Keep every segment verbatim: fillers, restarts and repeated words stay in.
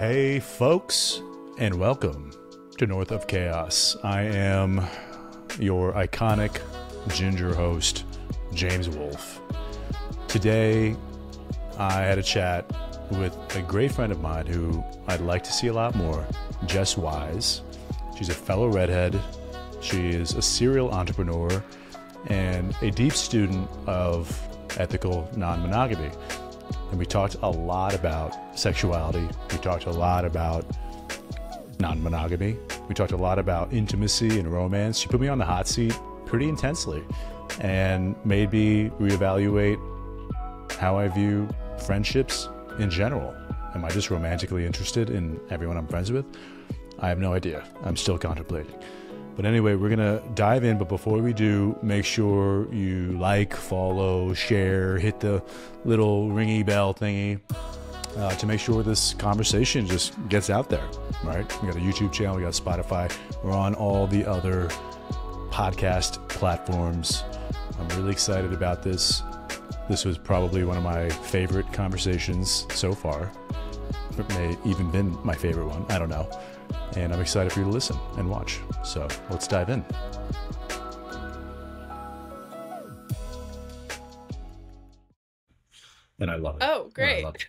Hey folks, and welcome to North of Chaos. I am your iconic ginger host, James Wolfe. Today, I had a chat with a great friend of mine who I'd like to see a lot more, Jess Wise. She's a fellow redhead. She is a serial entrepreneur and a deep student of ethical non-monogamy. And we talked a lot about sexuality. We talked a lot about non-monogamy. We talked a lot about intimacy and romance. She put me on the hot seat pretty intensely and made me reevaluate how I view friendships in general. Am I just romantically interested in everyone I'm friends with? I have no idea. I'm still contemplating. But anyway, we're gonna dive in, but before we do, make sure you like, follow, share, hit the little ringy bell thingy uh, to make sure this conversation just gets out there, right? We got a YouTube channel, we got Spotify, we're on all the other podcast platforms. I'm really excited about this. This was probably one of my favorite conversations so far. It may even been my favorite one, I don't know. And I'm excited for you to listen and watch. So let's dive in. And I love it. Oh, great. I love it.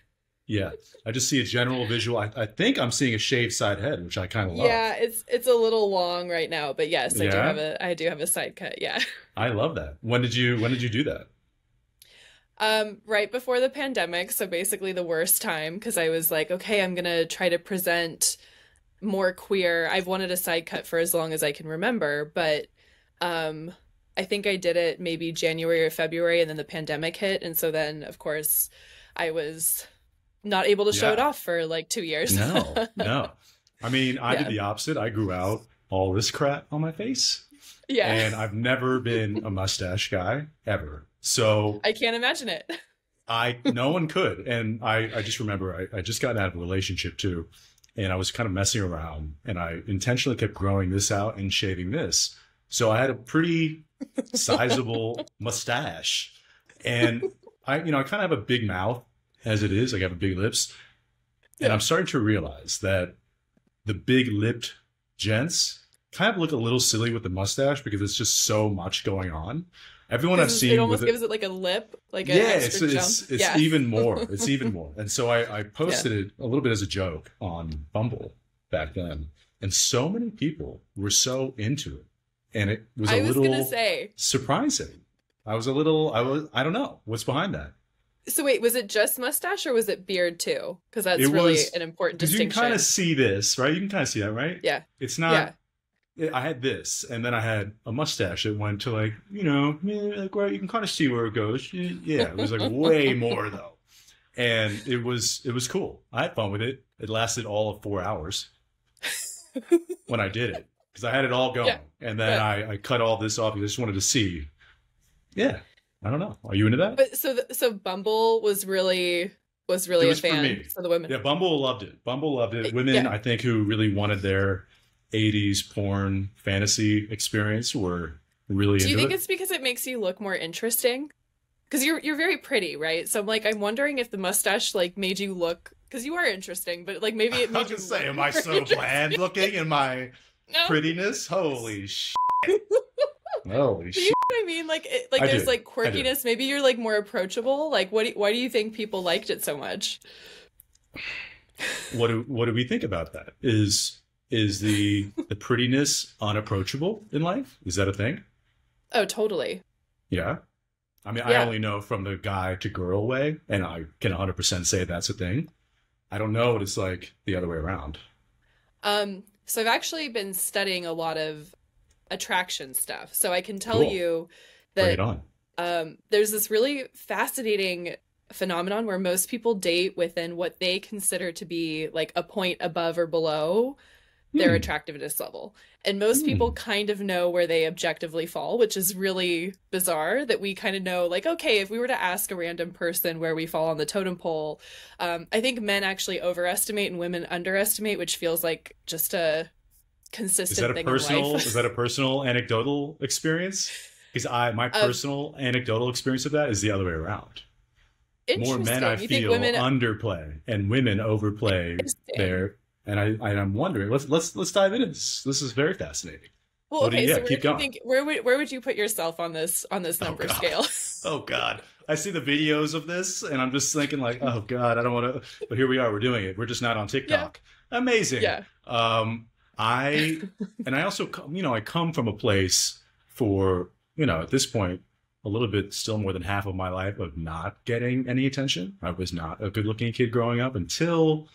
Yeah. I just see a general visual. I, I think I'm seeing a shaved side head, which I kind of love. Yeah, it's it's a little long right now, but yes, I yeah. do have a I do have a side cut. Yeah. I love that. When did you when did you do that? Um, right before the pandemic. So basically the worst time, because I was like, okay, I'm gonna try to present more queer. I've wanted a side cut for as long as I can remember, but um, I think I did it maybe January or February, and then the pandemic hit. And so then, of course, I was not able to show yeah. it off for like two years. No, no. I mean, I yeah. did the opposite. I grew out all this crap on my face. Yeah. And I've never been a mustache guy ever. So I can't imagine it. I, no one could. And I, I just remember I, I just got out of a relationship too. And I was kind of messing around, and I intentionally kept growing this out and shaving this. So I had a pretty sizable mustache, and I, you know, I kind of have a big mouth as it is. Like I have big lips, and yeah. I'm starting to realize that the big lipped gents kind of look a little silly with the mustache because it's just so much going on. Everyone I've seen, it almost gives it, it like a lip, like yeah, an extra it's, it's, jump. It's yeah, it's even more. It's even more. And so I, I posted yeah. it a little bit as a joke on Bumble back then, and so many people were so into it, and it was a I was little say, surprising. I was a little, I was, I don't know what's behind that. So wait, was it just mustache or was it beard too? Because that's it really was, an important distinction. You can kind of see this, right? You can kind of see that, right? Yeah. It's not. Yeah. I had this, and then I had a mustache that went to like, you know, like where you can kind of see where it goes. Yeah, it was like way more though, and it was it was cool. I had fun with it. It lasted all of four hours when I did it because I had it all going, yeah. and then yeah. I, I cut all this off because I just wanted to see. Yeah, I don't know. Are you into that? But so the, so Bumble was really was really was a fan for, me. for the women. Yeah, Bumble loved it. Bumble loved it. Women, yeah. I think, who really wanted their eighties porn fantasy experience were really into it. Do you think it's because it makes you look more interesting? Because you're you're very pretty, right? So I'm like, I'm wondering if the mustache like made you look, because you are interesting, but like maybe it made I was you. I say, am I so bland looking in my no. prettiness? Holy shit! Holy shit! Do you know what I mean? Like, it, like I there's do. like quirkiness. Maybe you're like more approachable. Like, what? Do, why do you think people liked it so much? What do What do we think about that? Is Is the the prettiness unapproachable in life? Is that a thing? Oh, totally. Yeah. I mean, yeah. I only know from the guy to girl way, and I can one hundred percent say that's a thing. I don't know what it's like the other way around. Um, so I've actually been studying a lot of attraction stuff. So I can tell cool. you that Bring it on. Um, there's this really fascinating phenomenon where most people date within what they consider to be like a point above or below their attractiveness level. And most mm. people kind of know where they objectively fall, which is really bizarre that we kind of know, like, okay, if we were to ask a random person where we fall on the totem pole, um, I think men actually overestimate and women underestimate, which feels like just a consistent is that a thing personal, in life. Is that a personal anecdotal experience? Because I, my um, personal anecdotal experience of that is the other way around. more men I you feel women... underplay and women overplay their. And I, I I'm wondering. Let's let's let's dive into this. This is very fascinating. Well, okay, you, yeah, so where, keep going. Think, where would where would you put yourself on this on this number oh, scale? Oh God, I see the videos of this, and I'm just thinking like, oh God, I don't want to. But here we are. We're doing it. We're just not on TikTok. Yeah. Amazing. Yeah. Um, I and I also come, you know, I come from a place for you know at this point. a little bit, still more than half of my life of not getting any attention. I was not a good looking kid growing up until,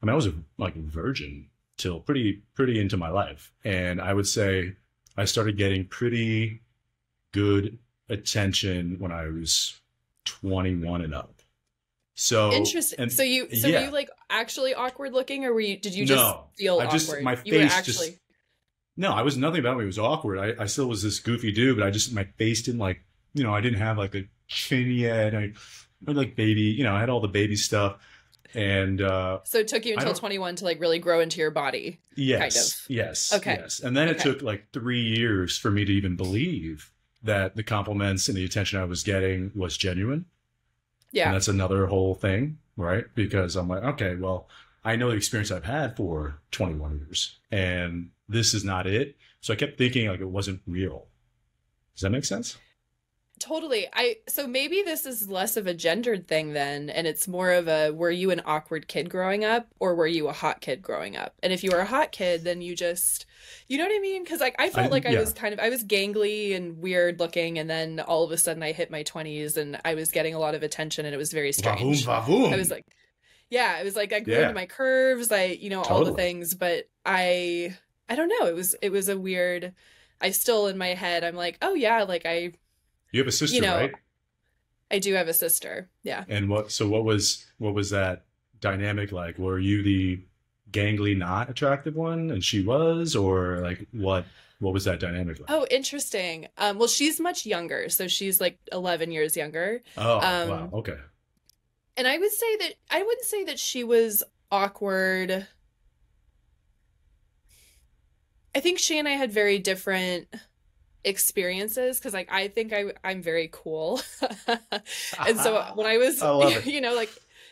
I mean, I was a, like a virgin till pretty, pretty into my life. And I would say I started getting pretty good attention when I was twenty-one and up. So interesting. And, so you, so yeah. were you like actually awkward looking or were you, did you just no, feel I just, awkward? My face you were actually just, no, I was nothing about me. It was awkward. I, I still was this goofy dude, but I just, my face didn't like, you know, I didn't have like a chin yet. I, I like baby, you know, I had all the baby stuff. And uh, so it took you until twenty-one to like really grow into your body. Yes. Kind of. Yes. Okay. Yes. And then okay. it took like three years for me to even believe that the compliments and the attention I was getting was genuine. Yeah. And that's another whole thing, right? Because I'm like, okay, well, I know the experience I've had for twenty-one years and this is not it. So I kept thinking like it wasn't real. Does that make sense? Totally. I so maybe this is less of a gendered thing then, and it's more of a were you an awkward kid growing up or were you a hot kid growing up? And if you were a hot kid, then you just, you know what I mean? Because like I felt I, like yeah. I was kind of I was gangly and weird looking, and then all of a sudden I hit my twenties and I was getting a lot of attention, and it was very strange. Bah-boom, bah-boom. I was like, yeah, it was like I grew yeah. into my curves, I you know totally. all the things, but I I don't know. It was it was a weird. I still in my head I'm like, oh yeah, like I. You have a sister, you know, right? I do have a sister. Yeah. And what? So what was what was that dynamic like? Were you the gangly, not attractive one, and she was, or like what? What was that dynamic like? Oh, interesting. Um, well, she's much younger, so she's like eleven years younger. Oh, um, wow. Okay. And I would say that I wouldn't say that she was awkward. I think she and I had very different experiences because like I think I I'm very cool and so when I was I you know like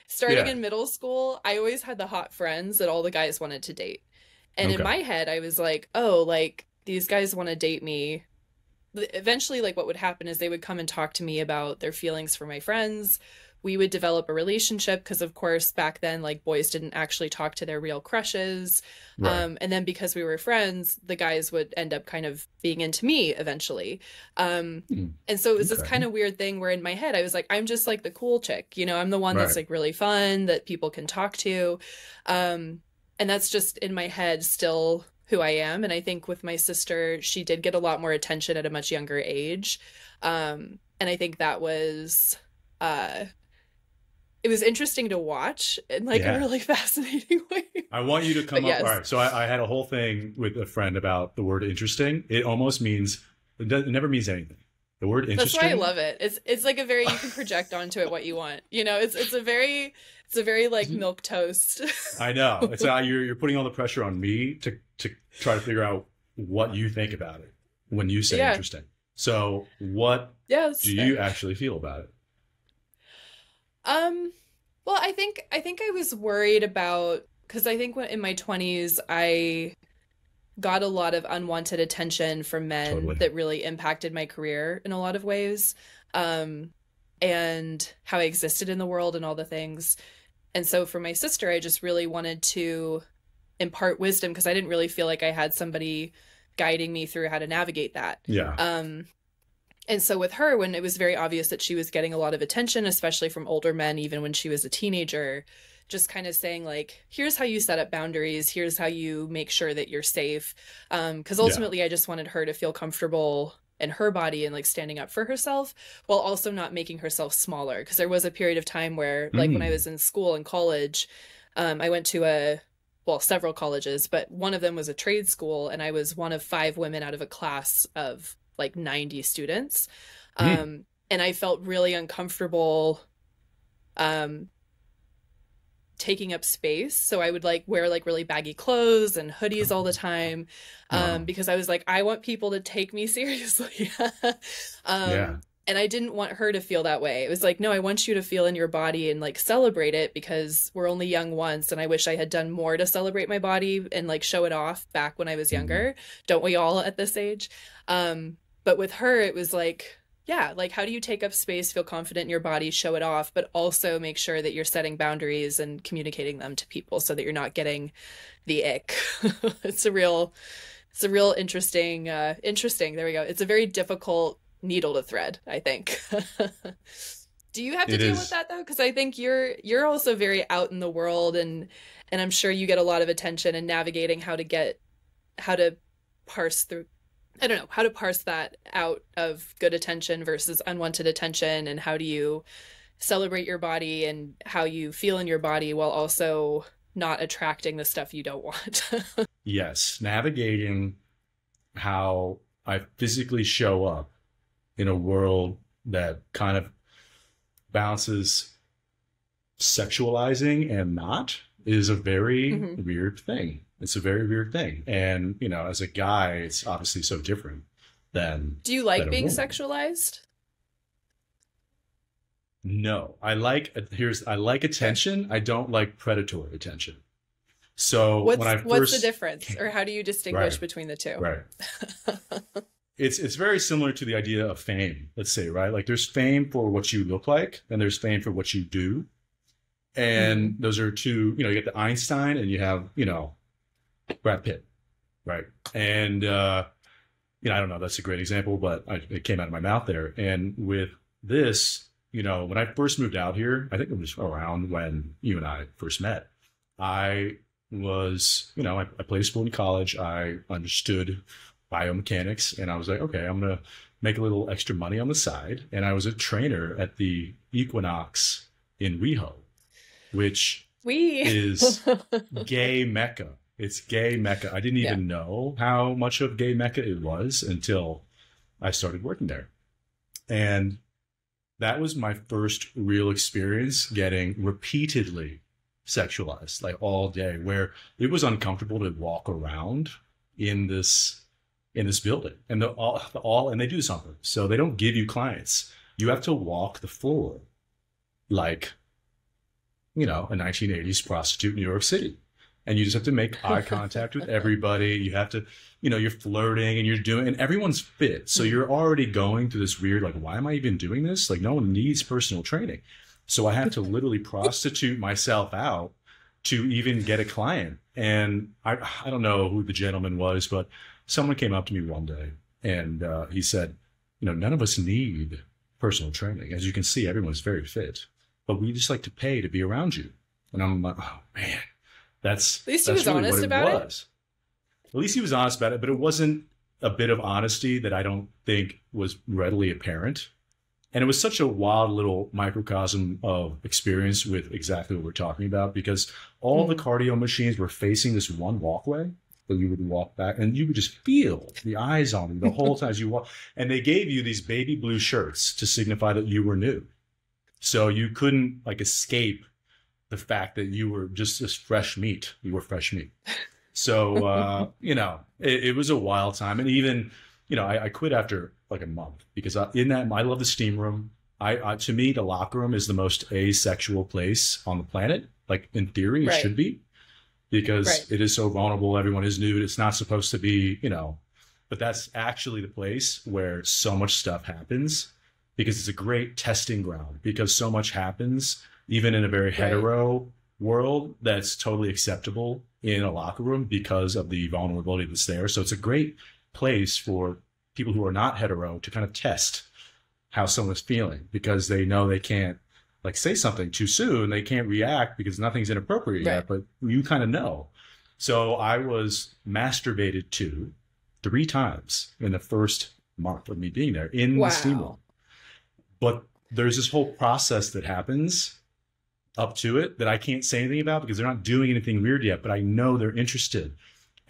starting yeah. in middle school, I always had the hot friends that all the guys wanted to date, and okay. in my head I was like, oh, like these guys want to date me. Eventually like what would happen is they would come and talk to me about their feelings for my friends. We would develop a relationship because, of course, back then, like boys didn't actually talk to their real crushes. Right. Um, and then because we were friends, the guys would end up kind of being into me eventually. Um, mm. And so it was okay. this kind of weird thing where in my head, I was like, I'm just like the cool chick. You know, I'm the one right. that's like really fun that people can talk to. Um, and that's just in my head still who I am. And I think with my sister, she did get a lot more attention at a much younger age. Um, and I think that was... Uh, It was interesting to watch in like yeah. a really fascinating way. I want you to come yes. up. All right. So I, I had a whole thing with a friend about the word interesting. It almost means, it, does, it never means anything. The word interesting. That's why I love it. It's it's like a very, you can project onto it what you want. You know, it's it's a very, it's a very like milk toast. I know. It's how you're, you're putting all the pressure on me to, to try to figure out what you think about it when you say yeah. interesting. So what yeah, do fair. you actually feel about it? Um, well, I think, I think I was worried about, cause I think when in my twenties, I got a lot of unwanted attention from men totally. that really impacted my career in a lot of ways. Um, and how I existed in the world and all the things. And so for my sister, I just really wanted to impart wisdom cause I didn't really feel like I had somebody guiding me through how to navigate that. Yeah. Um, And so with her, when it was very obvious that she was getting a lot of attention, especially from older men, even when she was a teenager, just kind of saying like, here's how you set up boundaries. Here's how you make sure that you're safe. Um, cause ultimately yeah. I just wanted her to feel comfortable in her body and like standing up for herself while also not making herself smaller. Cause there was a period of time where like mm. when I was in school and college, um, I went to a, well, several colleges, but one of them was a trade school. And I was one of five women out of a class of like ninety students. Um, mm. And I felt really uncomfortable um, taking up space. So I would like wear like really baggy clothes and hoodies all the time um, wow. because I was like, I want people to take me seriously. um, yeah. And I didn't want her to feel that way. It was like, no, I want you to feel in your body and like celebrate it, because we're only young once. And I wish I had done more to celebrate my body and like show it off back when I was younger. Mm-hmm. Don't we all at this age? Um, but with her, it was like, yeah, like how do you take up space, feel confident in your body, show it off, but also make sure that you're setting boundaries and communicating them to people so that you're not getting the ick. It's a real, it's a real interesting, uh, interesting. There we go. It's a very difficult needle to thread, I think. Do you have to it deal is. with that though? Because I think you're you're also very out in the world, and and I'm sure you get a lot of attention, and navigating how to get how to parse through, I don't know, how to parse that out of good attention versus unwanted attention, and how do you celebrate your body and how you feel in your body while also not attracting the stuff you don't want. Yes, navigating how I physically show up in a world that kind of balances sexualizing and not is a very mm-hmm. weird thing. It's a very weird thing. And, you know, as a guy, it's obviously so different than... Do you like being woman. sexualized? No, I like, here's, I like attention. I don't like predatory attention. So what's, when I first... what's the difference, or how do you distinguish right. between the two? Right. It's it's very similar to the idea of fame, let's say, right? Like there's fame for what you look like, and there's fame for what you do. And mm-hmm. those are two, you know, you get the Einstein and you have, you know, Brad Pitt, right? And, uh, you know, I don't know, that's a great example, but I, it came out of my mouth there. And with this, you know, when I first moved out here, I think it was around when you and I first met, I was, you know, I, I played sport in college. I understood biomechanics, and I was like, okay, I'm gonna make a little extra money on the side. And I was a trainer at the Equinox in WeHo, which we. is gay mecca. It's gay mecca. I didn't even yeah. know how much of gay mecca it was until I started working there. And that was my first real experience getting repeatedly sexualized, like all day, where it was uncomfortable to walk around in this in this building, and they're all, they're all, and they do something. So they don't give you clients. You have to walk the floor like, you know, a nineteen eighties prostitute in New York City. And you just have to make eye contact with everybody. You have to, you know, you're flirting and you're doing, and everyone's fit. So you're already going through this weird, like, why am I even doing this? Like, no one needs personal training. So I have to literally prostitute myself out to even get a client. And I, I don't know who the gentleman was, but someone came up to me one day, and uh, he said, you know, none of us need personal training. As you can see, everyone's very fit, but we just like to pay to be around you. And I'm like, oh, man, that's At least that's he was really honest it about was. it. At least he was honest about it, but it wasn't a bit of honesty that I don't think was readily apparent. And it was such a wild little microcosm of experience with exactly what we're talking about, because all mm-hmm. the cardio machines were facing this one walkway. That you would walk back, and you would just feel the eyes on you the whole time as you walk. And they gave you these baby blue shirts to signify that you were new. So you couldn't like escape the fact that you were just this fresh meat. You were fresh meat. So, uh, you know, it, it was a wild time. And even, you know, I, I quit after like a month, because I, in that, I love the steam room. I, I to me, the locker room is the most asexual place on the planet. Like in theory, it right. should be. Because right. it is so vulnerable, everyone is nude. It's not supposed to be, you know, but that's actually the place where so much stuff happens, because it's a great testing ground, because so much happens, even in a very hetero right. world, that's totally acceptable in a locker room because of the vulnerability that's there. So it's a great place for people who are not hetero to kind of test how someone's feeling, because they know they can't like say something too soon, they can't react because nothing's inappropriate right. yet, but you kind of know. So I was masturbated to three times in the first month of me being there in wow. the steam room. But there's this whole process that happens up to it that I can't say anything about, because they're not doing anything weird yet, but I know they're interested.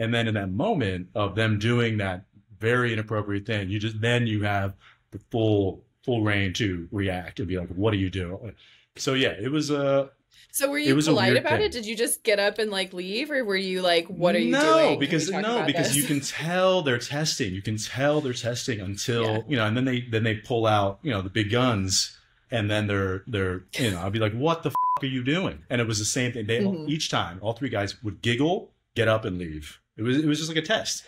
And then in that moment of them doing that very inappropriate thing, you just, then you have the full full reign to react and be like, what are you doing? So yeah, it was a So were you polite about it? Did you just get up and like leave, or were you like, "What are you doing?" No, because no, because you can tell they're testing. You can tell they're testing until you know, and then they then they pull out you know the big guns, and then they're they're you know I'll be like, "What the f are you doing?" And it was the same thing. They mm-hmm. each time all three guys would giggle, get up, and leave. It was it was just like a test.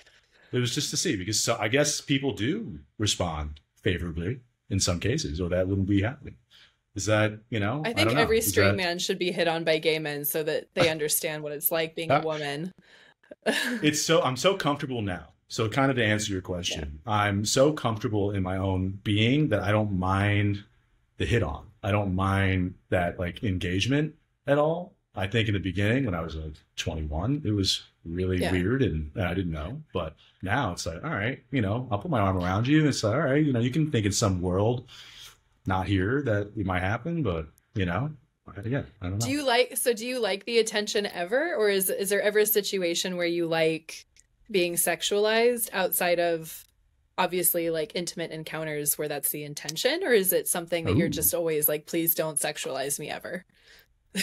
It was just to see because so I guess people do respond favorably in some cases, or that wouldn't be happening. Is that, you know, I think I every know. straight that... man should be hit on by gay men so that they understand what it's like being a woman. It's so I'm so comfortable now. So kind of to answer your question, yeah. I'm so comfortable in my own being that I don't mind the hit on. I don't mind that like engagement at all. I think in the beginning when I was like twenty-one, it was really yeah. weird and I didn't know. But now it's like, all right, you know, I'll put my arm around you. And it's like, all right, you know, you can think in some world. Not here that it might happen, but you know, yeah, I don't know. Do you like, so do you like the attention ever, or is, is there ever a situation where you like being sexualized outside of obviously like intimate encounters where that's the intention, or is it something that Ooh. You're just always like, please don't sexualize me ever?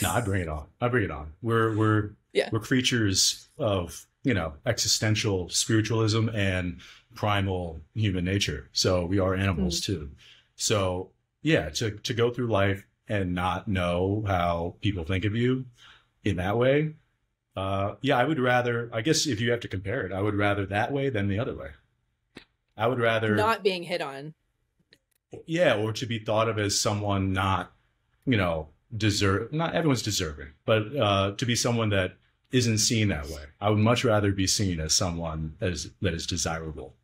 No, I bring it on. I bring it on. We're, we're, yeah. we're creatures of, you know, existential spiritualism and primal human nature. So we are animals mm-hmm. too. So yeah, to, to go through life and not know how people think of you in that way. Uh, yeah, I would rather, I guess if you have to compare it, I would rather that way than the other way. I would rather... Not being hit on. Yeah, or to be thought of as someone not, you know, deserve, not everyone's deserving, but uh, to be someone that isn't seen that way. I would much rather be seen as someone that is, that is desirable.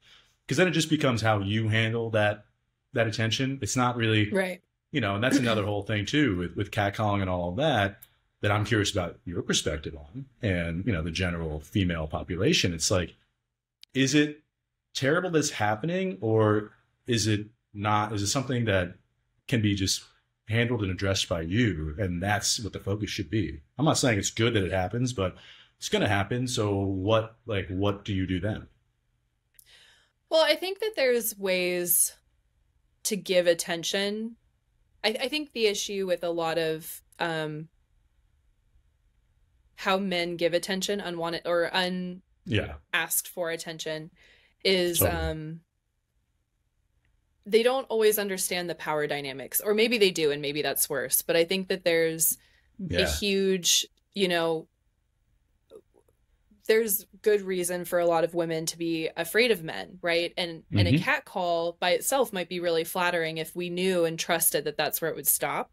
Because then it just becomes how you handle that that attention. It's not really right, you know, and that's another whole thing too with, with catcalling and all of that, that I'm curious about your perspective on, and you know, the general female population. It's like, is it terrible that's happening, or is it not? Is it something that can be just handled and addressed by you, and that's what the focus should be? I'm not saying it's good that it happens, but it's going to happen, so what, like, what do you do then? Well, I think that there's ways to give attention. I, I think the issue with a lot of um, how men give attention, unwanted or un yeah. asked for attention, is totally. um, they don't always understand the power dynamics, or maybe they do, and maybe that's worse. But I think that there's yeah. a huge, you know, there's good reason for a lot of women to be afraid of men, right? And mm-hmm. and a catcall by itself might be really flattering if we knew and trusted that that's where it would stop.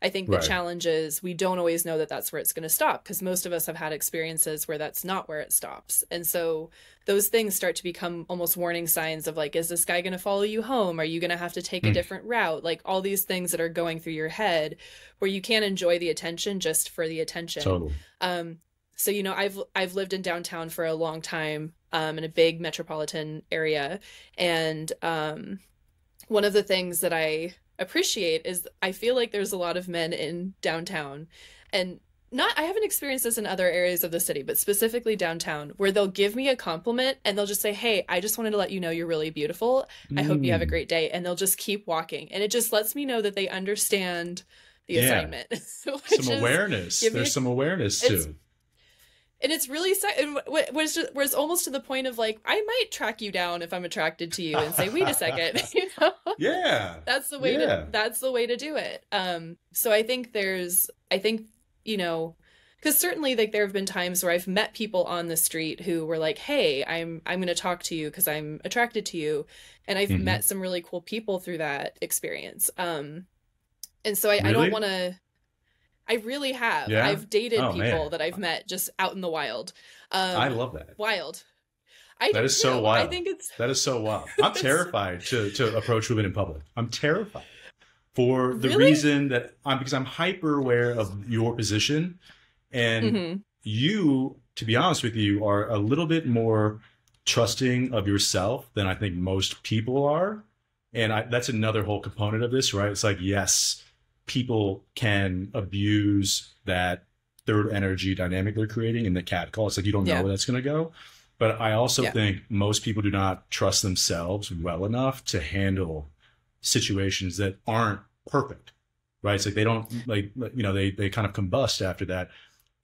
I think right. the challenge is we don't always know that that's where it's going to stop, because most of us have had experiences where that's not where it stops. And so those things start to become almost warning signs of like, is this guy going to follow you home? Are you going to have to take mm. a different route? Like all these things that are going through your head where you can't enjoy the attention just for the attention. Totally. Um, So, you know, I've I've lived in downtown for a long time, um, in a big metropolitan area. And um, one of the things that I appreciate is I feel like there's a lot of men in downtown, and not I haven't experienced this in other areas of the city, but specifically downtown, where they'll give me a compliment and they'll just say, hey, I just wanted to let you know you're really beautiful. I mm. hope you have a great day. And they'll just keep walking. And it just lets me know that they understand the yeah. assignment. Some awareness. There's a, some awareness, too. And it's really and was just, was almost to the point of like, I might track you down if I'm attracted to you and say, wait a second, you know? Yeah, that's the way yeah. to that's the way to do it. Um, so I think there's, I think you know, because certainly like there have been times where I've met people on the street who were like, hey, I'm I'm going to talk to you because I'm attracted to you, and I've mm-hmm. met some really cool people through that experience. Um, and so I, really? I don't want to. I really have. Yeah? I've dated oh, people man. that I've met just out in the wild. Um, I love that. Wild. I that is so know. wild. I think it's that is so wild. I'm terrified to to approach women in public. I'm terrified for the really? reason that I'm because I'm hyper aware of your position, and mm-hmm. you, to be honest with you, are a little bit more trusting of yourself than I think most people are, and I, that's another whole component of this, right? It's like yes. people can abuse that third energy dynamic they're creating in the catcall. It's like you don't know yeah. where that's going to go. But I also yeah. think most people do not trust themselves well enough to handle situations that aren't perfect. right? It's like they don't, like, you know, they, they kind of combust after that.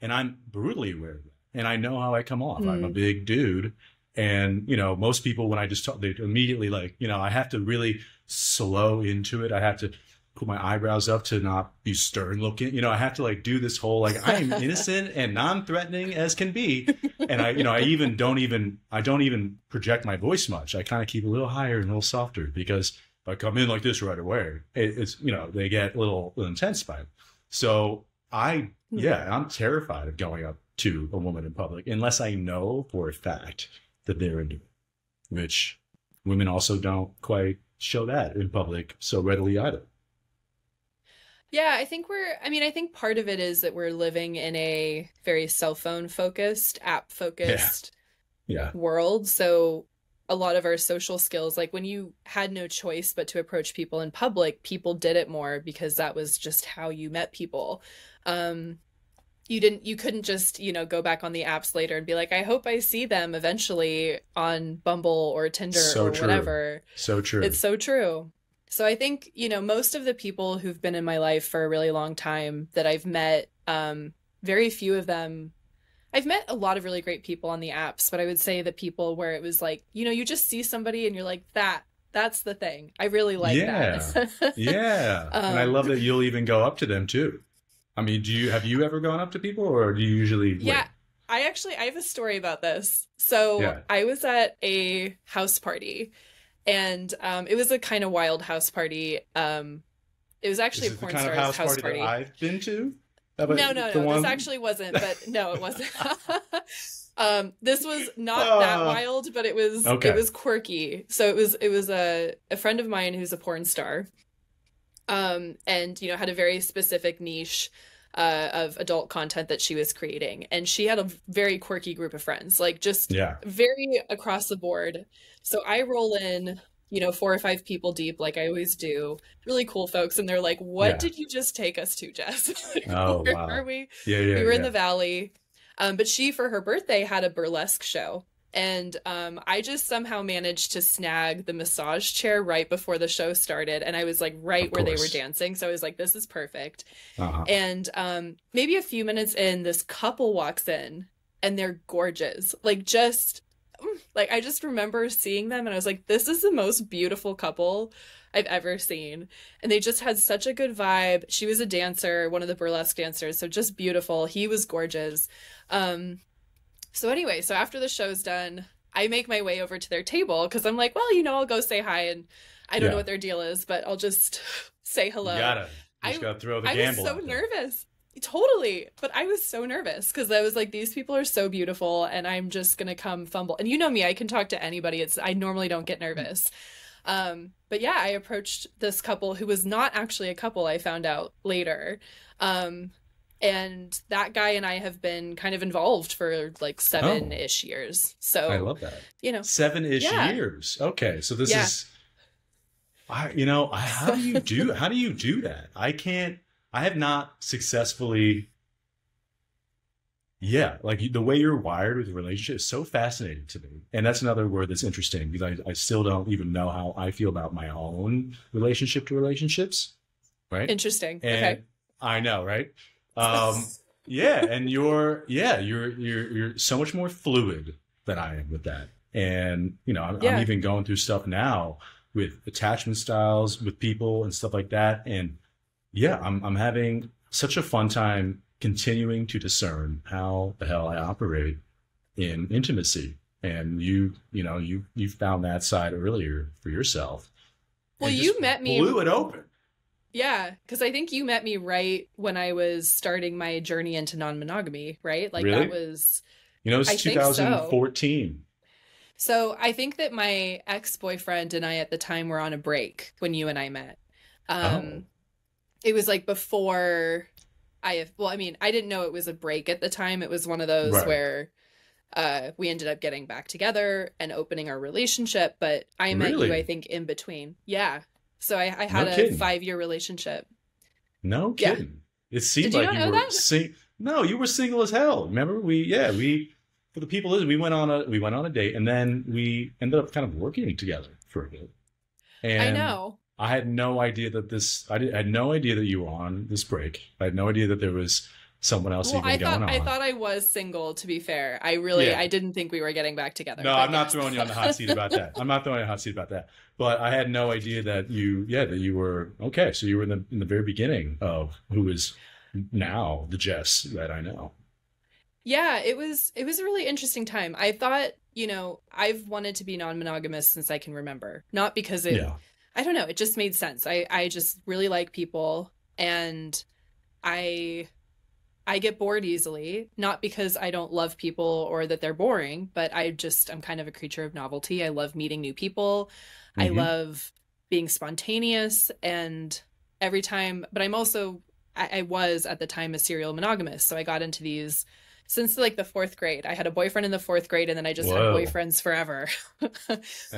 And I'm brutally aware of that. And I know how I come off. Mm. I'm a big dude. And, you know, most people, when I just talk, they immediately like, you know, I have to really slow into it. I have to put my eyebrows up to not be stern looking. You know, I have to like do this whole, like, I am innocent and non-threatening as can be. And I, you know, I even don't even, I don't even project my voice much. I kind of keep a little higher and a little softer, because if I come in like this right away, it, it's, you know, they get a little, little intense by it. So I, yeah, I'm terrified of going up to a woman in public unless I know for a fact that they're into it, which women also don't quite show that in public so readily either. Yeah, I think we're, I mean, I think part of it is that we're living in a very cell phone focused, app focused yeah. Yeah. world. So a lot of our social skills, like when you had no choice but to approach people in public, people did it more because that was just how you met people. Um, You didn't, you couldn't just, you know, go back on the apps later and be like, I hope I see them eventually on Bumble or Tinder so or true. whatever. So true. It's so true. So I think, you know, most of the people who've been in my life for a really long time that I've met, um, very few of them, I've met a lot of really great people on the apps, but I would say the people where it was like, you know, you just see somebody and you're like, that, that's the thing. I really like yeah. that. yeah. Um, and I love that you'll even go up to them too. I mean, do you, have you ever gone up to people, or do you usually? Yeah, wait? I actually, I have a story about this. So yeah. I was at a house party, and um, it was a kind of wild house party. Um, it was actually Is a porn the kind star's of house, house party, party. That I've been to? No, no, no. One... This actually wasn't, but no, it wasn't. um, this was not uh, that wild, but it was, okay. it was quirky. So it was, it was a, a friend of mine who's a porn star. Um, and, you know, had a very specific niche uh, of adult content that she was creating. And she had a very quirky group of friends, like just yeah. very across the board. So I roll in, you know, four or five people deep, like I always do. Really cool folks. And they're like, what yeah. did you just take us to, Jess? oh, Where wow. are we? Yeah, yeah, we were yeah. in the valley. Um, but she, for her birthday, had a burlesque show. And um, I just somehow managed to snag the massage chair right before the show started. And I was like right where they were dancing. So I was like, this is perfect. Uh-huh. And um, maybe a few minutes in, this couple walks in and they're gorgeous. Like just like I just remember seeing them and I was like, this is the most beautiful couple I've ever seen. And they just had such a good vibe. She was a dancer, one of the burlesque dancers. So just beautiful. He was gorgeous. Um So anyway, so after the show's done, I make my way over to their table because I'm like, well, you know, I'll go say hi, and I don't yeah. know what their deal is, but I'll just say hello. You gotta, you just I, gotta throw the I gamble. I was so nervous. Totally. But I was so nervous because I was like, these people are so beautiful and I'm just going to come fumble. And you know me, I can talk to anybody. It's I normally don't get nervous. Um, but yeah, I approached this couple who was not actually a couple, I found out later. Um And that guy and I have been kind of involved for like seven-ish oh, years. So I love that. You know, seven-ish yeah. years. Okay, so this yeah. is, I, you know, I, how do you do? How do you do that? I can't. I have not successfully. Yeah, like the way you're wired with a relationship is so fascinating to me, and that's another word that's interesting because I, I still don't even know how I feel about my own relationship to relationships. Right. Interesting. And okay. I know, right? um yeah and you're yeah you're you're you're so much more fluid than I am with that, and you know I'm, yeah. I'm even going through stuff now with attachment styles with people and stuff like that, and yeah I'm, I'm having such a fun time continuing to discern how the hell I operate in intimacy, and you you know you you found that side earlier for yourself. Well, you met me blew it open. Yeah, because I think you met me right when I was starting my journey into non-monogamy, right? Like really? that was, you know, it's two thousand fourteen. So. so I think that my ex-boyfriend and I at the time were on a break when you and I met. Um, oh. It was like before I have, well, I mean, I didn't know it was a break at the time. It was one of those right. where uh, we ended up getting back together and opening our relationship. But I met really? you, I think, in between. Yeah. So I, I had no a kidding. five year relationship. No kidding. Yeah. It seemed Did you like not you know were single. No, you were single as hell. Remember, we yeah we for the people is we went on a we went on a date and then we ended up kind of working together for a bit. And I know. I had no idea that this, I, did, I had no idea that you were on this break. I had no idea that there was someone else well, even I thought, going on. I thought I was single, to be fair. I really, yeah. I didn't think we were getting back together. No, I'm yeah. not throwing you on the hot seat about that. I'm not throwing you on the hot seat about that. But I had no idea that you, yeah, that you were, okay. So you were in the, in the very beginning of who is now the Jess that I know. Yeah, it was, it was a really interesting time. I thought, you know, I've wanted to be non-monogamous since I can remember. Not because it... Yeah. I don't know. It just made sense. I, I just really like people, and I I get bored easily, not because I don't love people or that they're boring, but I just, I'm kind of a creature of novelty. I love meeting new people. Mm-hmm. I love being spontaneous, and every time, but I'm also, I, I was at the time a serial monogamous. So I got into these since like the fourth grade. I had a boyfriend in the fourth grade, and then I just Whoa. had boyfriends forever. And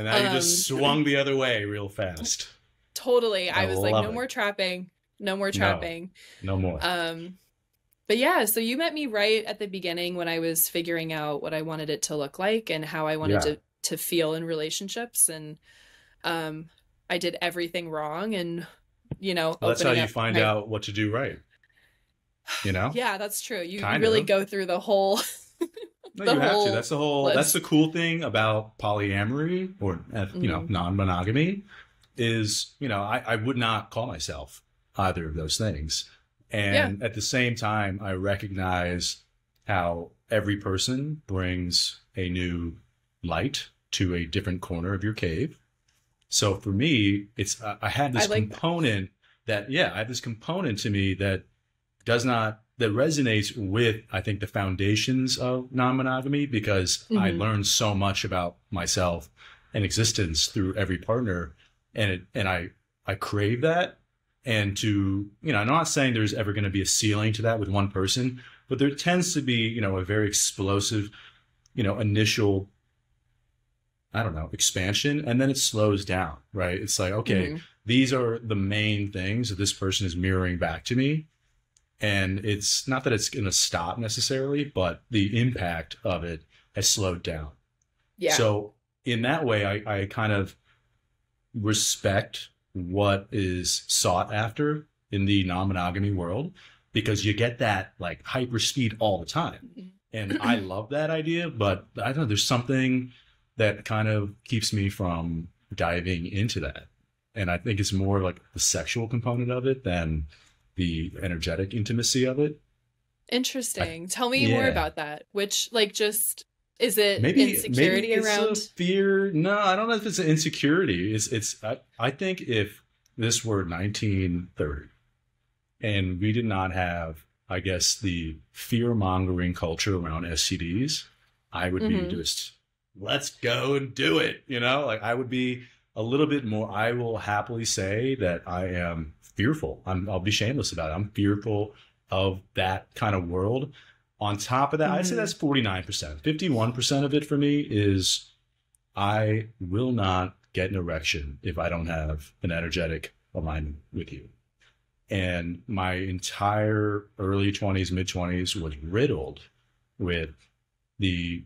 now you um, just swung the other way real fast. Totally. I, I was like, no it. more trapping, no more trapping. No, no more. Um, but yeah, so you met me right at the beginning when I was figuring out what I wanted it to look like and how I wanted yeah. to, to feel in relationships. And um, I did everything wrong, and, you know, well, that's how you find my... out what to do right. You know? Yeah, that's true. You kind really of. go through the whole. the no, you have to. That's the whole. List. That's the cool thing about polyamory, or you mm-hmm. know, non-monogamy, is you know I, I would not call myself either of those things, and yeah. at the same time I recognize how every person brings a new light to a different corner of your cave. So for me, it's I, I had this I like component that. that yeah I had this component to me that. does not, that resonates with, I think, the foundations of non-monogamy, because mm-hmm. I learned so much about myself and existence through every partner. And it, and I, I crave that. And to, you know, I'm not saying there's ever going to be a ceiling to that with one person, but there tends to be, you know, a very explosive, you know, initial, I don't know, expansion. And then it slows down, right? It's like, okay, mm-hmm. these are the main things that this person is mirroring back to me. And it's not that it's going to stop necessarily, but the impact of it has slowed down. Yeah. So in that way, I, I kind of respect what is sought after in the non-monogamy world, because you get that like hyper speed all the time. And I love that idea, but I don't know, there's something that kind of keeps me from diving into that. And I think it's more like the sexual component of it than the energetic intimacy of it. Interesting. I, Tell me yeah. more about that. Which, like, just, is it maybe, insecurity maybe it's around? Fear? No, I don't know if it's an insecurity. It's, it's I, I think if this were nineteen thirty and we did not have, I guess, the fear-mongering culture around S T Ds, I would mm-hmm. be just, let's go and do it. You know, like, I would be a little bit more, I will happily say that I am fearful. I'm, I'll be shameless about it. I'm fearful of that kind of world. On top of that, mm-hmm. I'd say that's forty-nine percent. fifty-one percent of it for me is I will not get an erection if I don't have an energetic alignment with you. And my entire early twenties, mid-twenties was riddled with the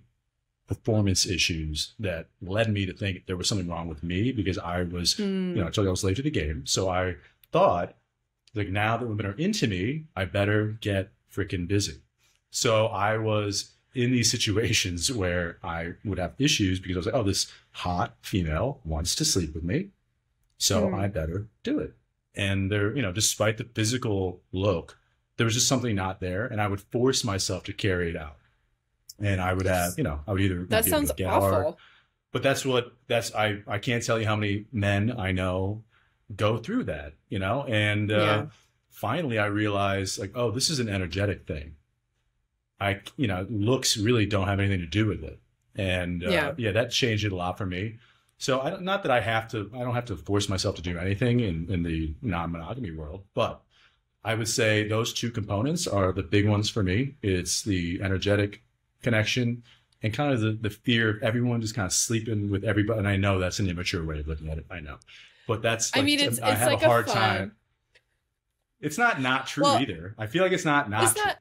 performance issues that led me to think there was something wrong with me, because I was, mm. you know, I told you I was late to the game. So I thought, like, now that women are into me, I better get freaking busy. So I was in these situations where I would have issues because I was like, oh, this hot female wants to sleep with me, so mm. I better do it. And there, you know, despite the physical look, there was just something not there, and I would force myself to carry it out. And I would have, you know, I would either that sounds awful, but that's what that's I I can't tell you how many men I know go through that, you know, and uh, yeah. finally I realized, like, oh, this is an energetic thing. I, you know, looks really don't have anything to do with it. And uh, yeah. yeah, that changed it a lot for me. So I don't, not that I have to, I don't have to force myself to do anything in, in the non-monogamy world, but I would say those two components are the big ones for me. It's the energetic connection and kind of the, the fear of everyone just kind of sleeping with everybody. And I know that's an immature way of looking at it. I know. But that's, like, I mean, it's, it's I have like a hard a time. It's not not true well, either. I feel like it's not not it's true. Not,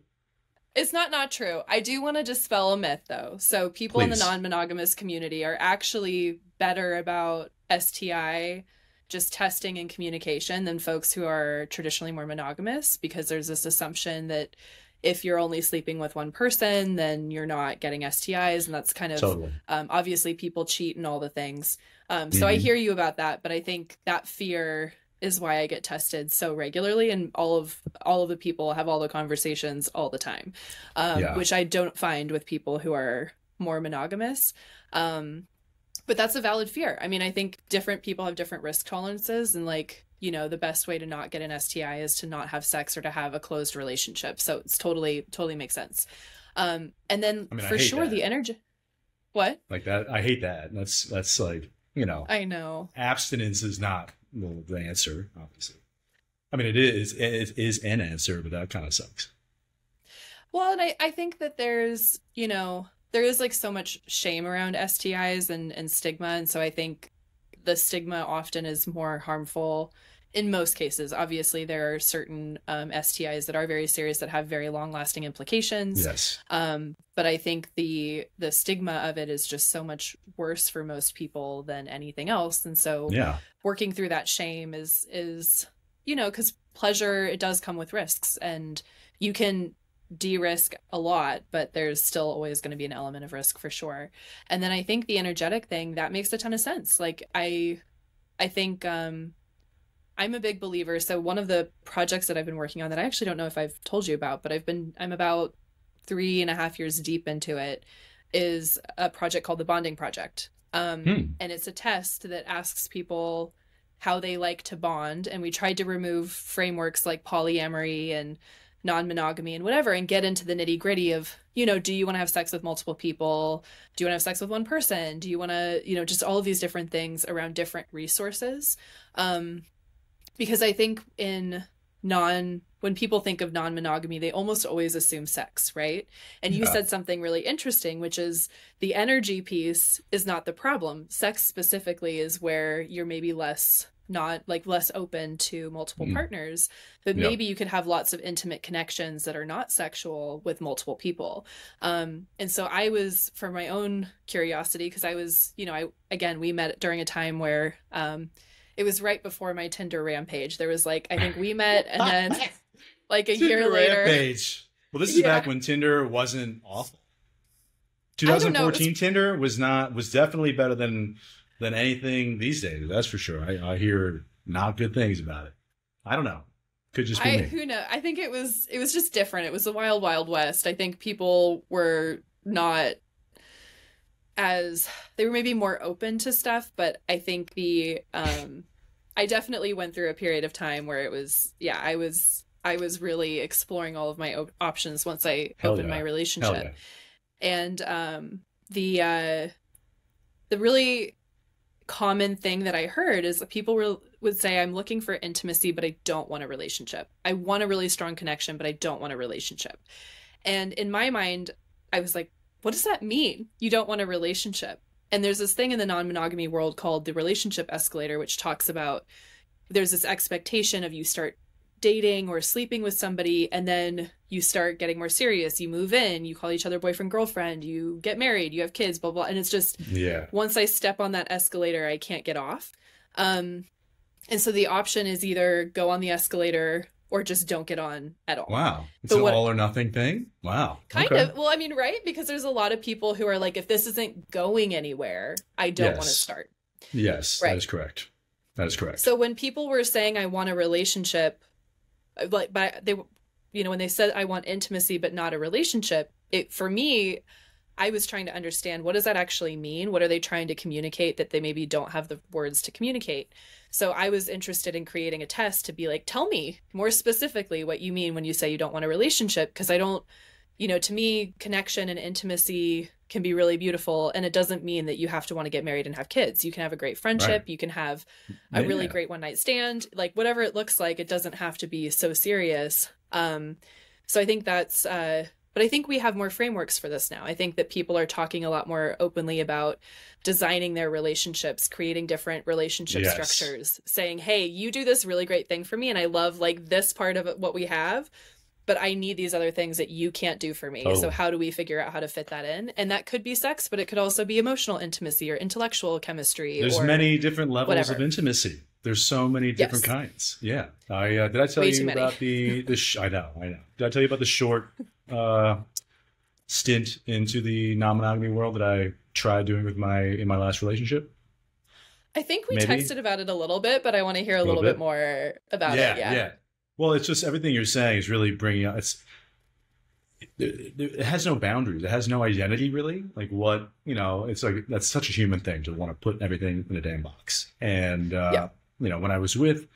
it's not not true. I do want to dispel a myth, though. So people Please. in the non-monogamous community are actually better about S T I just testing and communication than folks who are traditionally more monogamous, because there's this assumption that if you're only sleeping with one person, then you're not getting S T Is. And that's kind of, totally. um, obviously people cheat and all the things. Um, so mm-hmm. I hear you about that, but I think that fear is why I get tested so regularly. And all of, all of the people have all the conversations all the time, um, yeah. which I don't find with people who are more monogamous. Um, but that's a valid fear. I mean, I think different people have different risk tolerances, and like, you know, the best way to not get an S T I is to not have sex or to have a closed relationship. So it's totally, totally makes sense. Um, and then I mean, for sure, that. the energy, what? Like that. I hate that. That's, that's like, you know, I know abstinence is not the answer, obviously. I mean, it is, it is an answer, but that kind of sucks. Well, and I, I think that there's, you know, there is like so much shame around S T Is and, and stigma. And so I think the stigma often is more harmful in most cases. Obviously, there are certain um, S T Is that are very serious that have very long lasting implications. Yes. Um, but I think the the stigma of it is just so much worse for most people than anything else. And so yeah. working through that shame is, is, you know, because pleasure, it does come with risks, and you can de-risk a lot, but there's still always going to be an element of risk for sure. And then I think the energetic thing, that makes a ton of sense. Like I, I think um, I'm a big believer. So one of the projects that I've been working on that I actually don't know if I've told you about, but I've been, I'm about three and a half years deep into it, is a project called the Bonding Project. Um, hmm. And it's a test that asks people how they like to bond. And we tried to remove frameworks like polyamory and non-monogamy and whatever, and get into the nitty-gritty of, you know, do you want to have sex with multiple people? Do you want to have sex with one person? Do you want to, you know, just all of these different things around different resources? Um, because I think in non, when people think of non-monogamy, they almost always assume sex, right? And you yeah. said something really interesting, which is the energy piece is not the problem. Sex specifically is where you're maybe less not like less open to multiple mm. partners, but yeah. maybe you could have lots of intimate connections that are not sexual with multiple people. Um, and so I was, for my own curiosity, cause I was, you know, I, again, we met during a time where um, it was right before my Tinder rampage. There was like, I think we met and then like a Tinder year later. Rampage. Well, this is yeah. back when Tinder wasn't awful. twenty fourteen was... Tinder was not, was definitely better than than anything these days, that's for sure. I, I hear not good things about it. I don't know. Could just be I, me. Who knows? I think it was it was just different. It was the wild, wild west. I think people were not as they were maybe more open to stuff, but I think the um, I definitely went through a period of time where it was yeah I was I was really exploring all of my op options once I Hell opened yeah. my relationship, Hell yeah. and um, the uh, the really common thing that I heard is that people were, would say, I'm looking for intimacy, but I don't want a relationship. I want a really strong connection, but I don't want a relationship. And in my mind, I was like, what does that mean? You don't want a relationship. And there's this thing in the non-monogamy world called the relationship escalator, which talks about there's this expectation of you start dating or sleeping with somebody, and then you start getting more serious. You move in, you call each other boyfriend, girlfriend, you get married, you have kids, blah, blah. And it's just, yeah. once I step on that escalator, I can't get off. Um, and so the option is either go on the escalator or just don't get on at all. Wow. It's an all or nothing thing? Wow. Kind okay. of. Well, I mean, right? Because there's a lot of people who are like, if this isn't going anywhere, I don't yes. want to start. Yes, right. That is correct. That is correct. So when people were saying, I want a relationship, like but they you know when they said I want intimacy but not a relationship, it for me I was trying to understand, what does that actually mean? What are they trying to communicate that they maybe don't have the words to communicate? So I was interested in creating a test to be like, tell me more specifically what you mean when you say you don't want a relationship, because I don't, you know, to me connection and intimacy can be really beautiful, and it doesn't mean that you have to want to get married and have kids. You can have a great friendship, right. you can have a yeah. really great one night stand, like whatever it looks like, it doesn't have to be so serious. Um, so I think that's, uh, but I think we have more frameworks for this now. I think that people are talking a lot more openly about designing their relationships, creating different relationship yes. structures, saying, hey, you do this really great thing for me, and I love like this part of what we have, but I need these other things that you can't do for me. Oh. So how do we figure out how to fit that in? And that could be sex, but it could also be emotional intimacy or intellectual chemistry. There's or many different levels whatever. of intimacy. There's so many different yes. kinds. Yeah. I uh, did I tell Way you about the the sh I know, I know. Did I tell you about the short uh, stint into the non-monogamy world that I tried doing with my in my last relationship? I think we Maybe? texted about it a little bit, but I want to hear a, a little, little bit? bit more about yeah, it. Yeah. Yeah. Well, it's just everything you're saying is really bringing out it's It, it has no boundaries. It has no identity, really. Like what, you know, it's like, that's such a human thing to want to put everything in a damn box. And, uh, yeah. you know, when I was with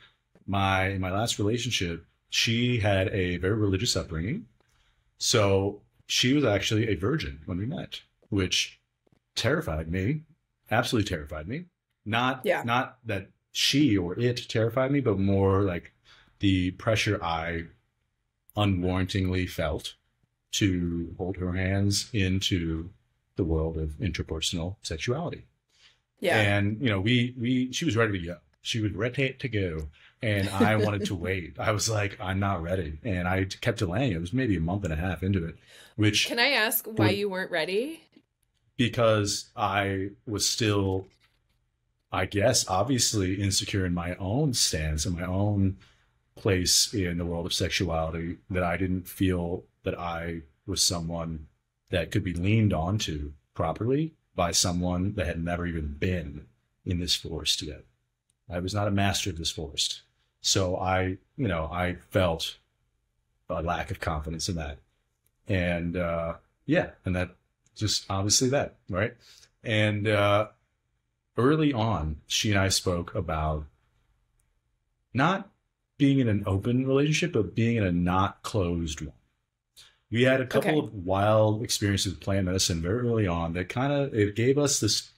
my, my last relationship, she had a very religious upbringing. So she was actually a virgin when we met, which terrified me, absolutely terrified me. Not, yeah. not that she or it terrified me, but more like the pressure I unwarrantingly felt to hold her hands into the world of interpersonal sexuality. Yeah. And, you know, we, we, she was ready to go. She was ready to go. And I wanted to wait. I was like, I'm not ready. And I kept delaying. It was maybe a month and a half into it, which. Can I ask why you weren't ready? Because I was still, I guess, obviously insecure in my own stance and my own place in the world of sexuality, that I didn't feel that I was someone that could be leaned onto properly by someone that had never even been in this forest yet. I was not a master of this forest. So I, you know, I felt a lack of confidence in that. And uh, yeah, and that just obviously that, right? And uh, early on, she and I spoke about not being in an open relationship, but being in a not closed one. We had a couple okay. of wild experiences with plant medicine very early on that kind of, it gave us this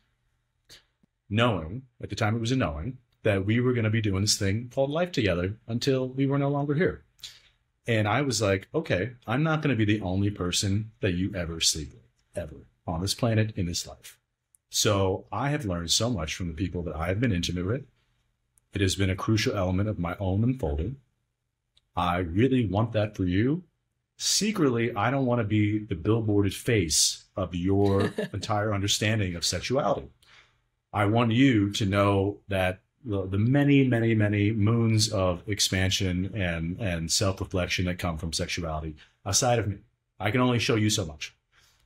knowing, at the time it was a knowing, that we were going to be doing this thing called life together until we were no longer here. And I was like, okay, I'm not going to be the only person that you ever sleep with, ever, on this planet, in this life. So I have learned so much from the people that I've been intimate with. It has been a crucial element of my own unfolding. I really want that for you. Secretly, I don't want to be the billboarded face of your entire understanding of sexuality. I want you to know that the, the many, many, many moons of expansion and, and self-reflection that come from sexuality, aside of me, I can only show you so much.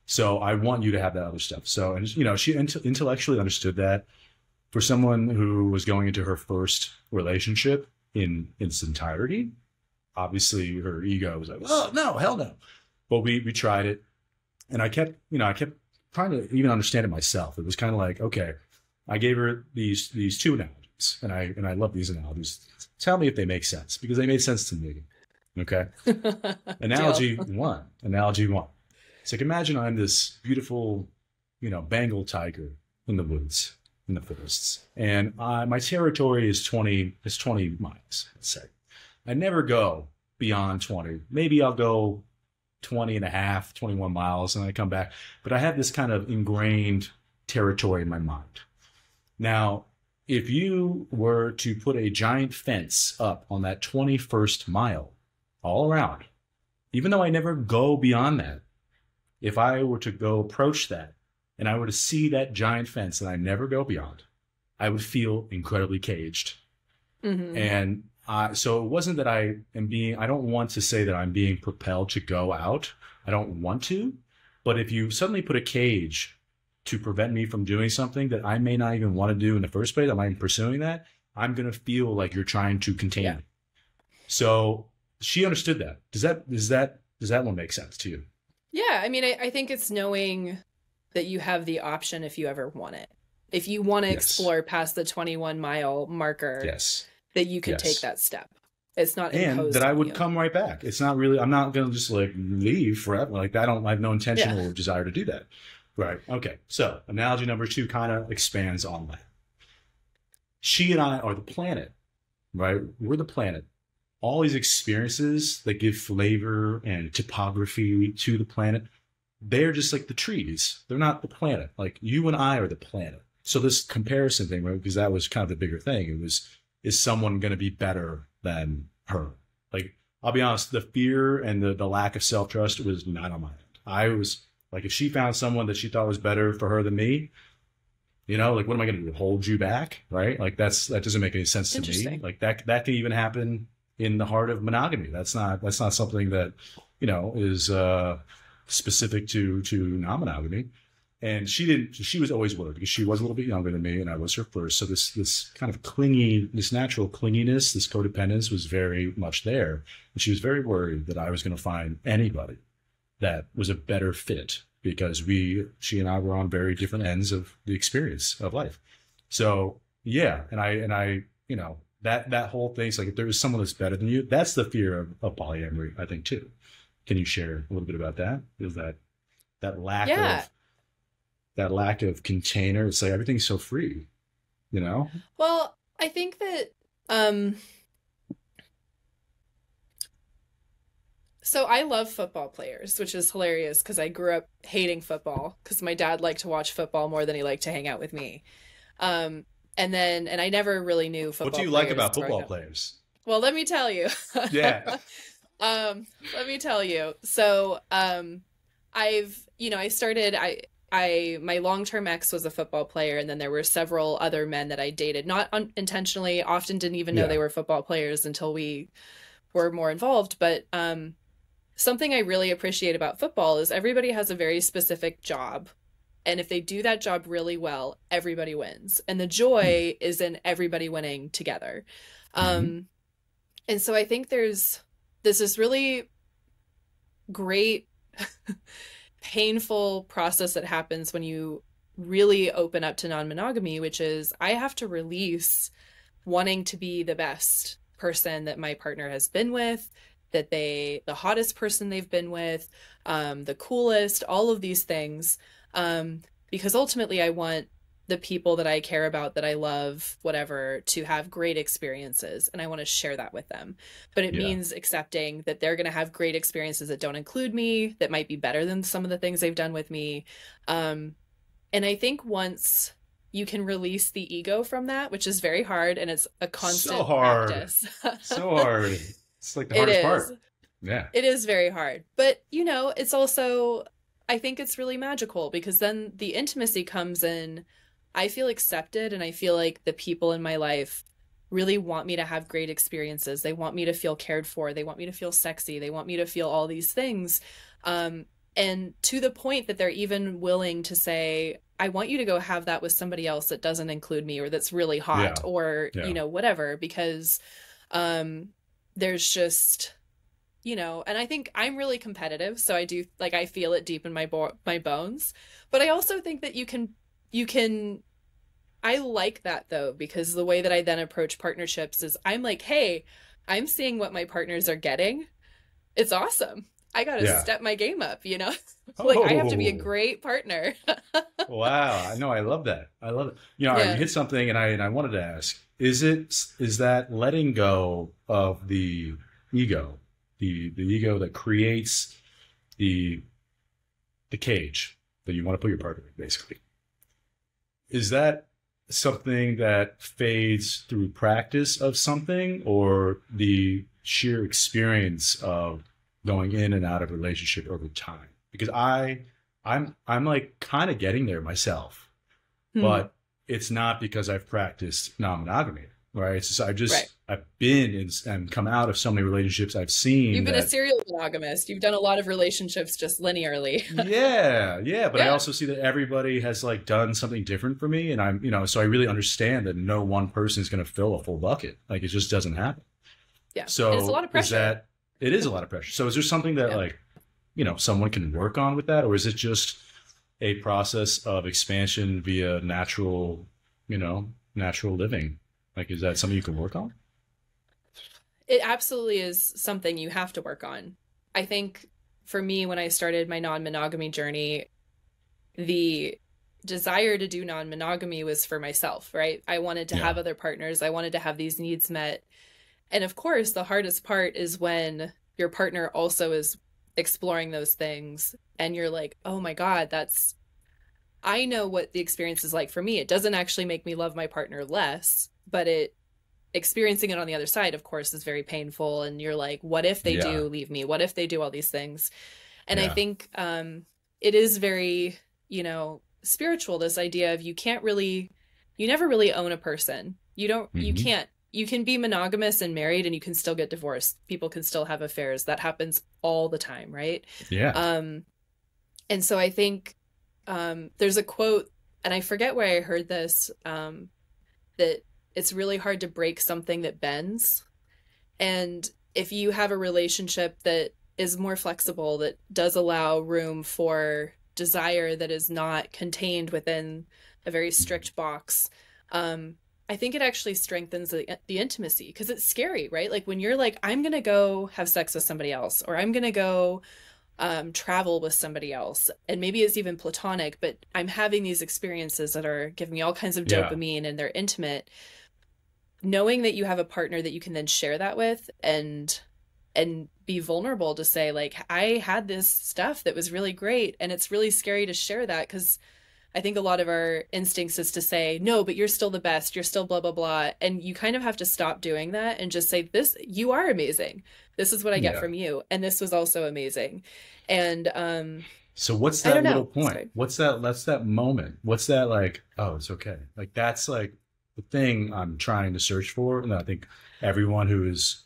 So I want you to have that other stuff. So, and you know, she intellectually understood that. For someone who was going into her first relationship in its entirety, obviously her ego was like, oh, no, hell no. But we, we tried it. And I kept, you know, I kept trying to even understand it myself. It was kind of like, okay, I gave her these, these two analogies, and I, and I love these analogies. Tell me if they make sense, because they made sense to me. Okay. Analogy one, analogy one. It's like, imagine I'm this beautiful, you know, Bengal tiger in the woods, in the forests. And I, my territory is twenty, is twenty miles, let's say. I never go beyond twenty. Maybe I'll go twenty and a half, twenty-one miles, and I come back. But I have this kind of ingrained territory in my mind. Now, if you were to put a giant fence up on that twenty-first mile all around, even though I never go beyond that, if I were to go approach that and I were to see that giant fence that I never go beyond, I would feel incredibly caged. Mm-hmm. And Uh, so it wasn't that I am being, I don't want to say that I'm being propelled to go out. I don't want to. But if you suddenly put a cage to prevent me from doing something that I may not even want to do in the first place, I'm not even pursuing that, I'm going to feel like you're trying to contain yeah. me. So she understood that. Does that, does that, does that one make sense to you? Yeah. I mean, I, I think it's knowing that you have the option if you ever want it. If you want to yes. explore past the twenty-one mile marker. Yes. That you can yes. take that step. It's not imposed on you. And that I would come right back. It's not really, I'm not going to just like leave forever. Like I don't, I have no intention yeah. or desire to do that. Right. Okay. So analogy number two kind of expands on that. She and I are the planet, right? We're the planet. All these experiences that give flavor and topography to the planet, they're just like the trees. They're not the planet. Like you and I are the planet. So this comparison thing, right? Because that was kind of the bigger thing. It was, is someone going to be better than her? Like, I'll be honest, the fear and the, the lack of self-trust was not on my end. I was like, if she found someone that she thought was better for her than me, You know, like, what am I going to do? Hold you back, right? Like, that's that doesn't make any sense to me. Like, that that could even happen in the heart of monogamy. That's not that's not something that, you know, is uh, specific to to non-monogamy. And she didn't. She was always with her because she was a little bit younger than me, and I was her first. So this this kind of clingy, this natural clinginess, this codependence was very much there. And she was very worried that I was going to find anybody that was a better fit, because we, she and I were on very different ends of the experience of life. So yeah, and I, and I, you know, that, that whole thing's like, if there is someone that's better than you, that's the fear of, of polyamory, I think too. Can you share a little bit about that? Is that, that lack yeah. of, that lack of container? It's like, everything's so free, you know? Well, I think that, um, so I love football players, which is hilarious because I grew up hating football because my dad liked to watch football more than he liked to hang out with me. Um, and then, and I never really knew football players. What do you like about football players? Well, let me tell you. Yeah. um, let me tell you. So um, I've, you know, I started, I, I, my long-term ex was a football player, and then there were several other men that I dated, not unintentionally, often didn't even know yeah. they were football players until we were more involved. But, um, something I really appreciate about football is everybody has a very specific job. And if they do that job really well, everybody wins. And the joy mm-hmm. is in everybody winning together. Um, mm-hmm. And so I think there's this this really great, painful process that happens when you really open up to non-monogamy, which is I have to release wanting to be the best person that my partner has been with, that they, the hottest person they've been with, um, the coolest, all of these things. Um, because ultimately I want the people that I care about, that I love, whatever, to have great experiences. And I want to share that with them. But it yeah. means accepting that they're going to have great experiences that don't include me, that might be better than some of the things they've done with me. Um, and I think once you can release the ego from that, which is very hard, and it's a constant so hard. practice. So hard. It's like the hardest it is. part. Yeah. It is very hard. But, you know, it's also, I think it's really magical, because then the intimacy comes in. I feel accepted, and I feel like the people in my life really want me to have great experiences. They want me to feel cared for. They want me to feel sexy. They want me to feel all these things. Um, and to the point that they're even willing to say, I want you to go have that with somebody else that doesn't include me, or that's really hot yeah. or, yeah. you know, whatever, because, um, there's just, you know, and I think I'm really competitive. So I do, like, I feel it deep in my bo my bones, but I also think that you can, you can, I like that though, because the way that I then approach partnerships is I'm like, hey, I'm seeing what my partners are getting. It's awesome. I got to yeah. step my game up, you know, like oh. I have to be a great partner. Wow. I know. I love that. I love it. You know, yeah. I hit something and I, and I wanted to ask, is it, is that letting go of the ego, the, the ego that creates the, the cage that you want to put your partner in, basically, is that something that fades through practice of something, or the sheer experience of going in and out of a relationship over time? Because I, I'm, I'm like kind of getting there myself, hmm. but it's not because I've practiced non-monogamy, right? It's just, I've just, right. I've been in and come out of so many relationships. I've seen. You've been that, a serial monogamist. You've done a lot of relationships just linearly. yeah. Yeah. But yeah. I also see that everybody has like done something different for me. And I'm, you know, so I really understand that no one person is going to fill a full bucket. Like, it just doesn't happen. Yeah. So it's a lot of pressure. Is that, It is a lot of pressure. So is there something that yeah. like, you know, someone can work on with that? Or is it just a process of expansion via natural, you know, natural living? Like, is that something you can work on? It absolutely is something you have to work on. I think for me, when I started my non-monogamy journey, the desire to do non-monogamy was for myself, right? I wanted to yeah. have other partners. I wanted to have these needs met. And of course, the hardest part is when your partner also is exploring those things and you're like, oh my God, that's, I know what the experience is like for me. It doesn't actually make me love my partner less, but it, experiencing it on the other side, of course, is very painful. And you're like, what if they yeah. do leave me? What if they do all these things? And yeah. I think um, it is very, you know, spiritual, this idea of you can't really, you never really own a person. You don't, mm-hmm. you can't, you can be monogamous and married and you can still get divorced. People can still have affairs. That happens all the time, right? Yeah. Um, and so I think um, there's a quote, and I forget where I heard this, um, that it's really hard to break something that bends. And if you have a relationship that is more flexible, that does allow room for desire that is not contained within a very strict box, um, I think it actually strengthens the, the intimacy, because it's scary, right? Like when you're like, I'm going to go have sex with somebody else, or I'm going to go um, travel with somebody else. And maybe it's even platonic, but I'm having these experiences that are giving me all kinds of dopamine, yeah. and they're intimate. Knowing that you have a partner that you can then share that with, and and be vulnerable to say, like, I had this stuff that was really great, and it's really scary to share that, because I think a lot of our instincts is to say, no, but you're still the best, you're still blah, blah, blah. And you kind of have to stop doing that and just say, this, you are amazing. This is what I get yeah. from you. And this was also amazing. And um, so what's that little know. point? Sorry. What's that, that's that moment. What's that like, oh, it's okay. Like, that's like the thing I'm trying to search for. And I think everyone who is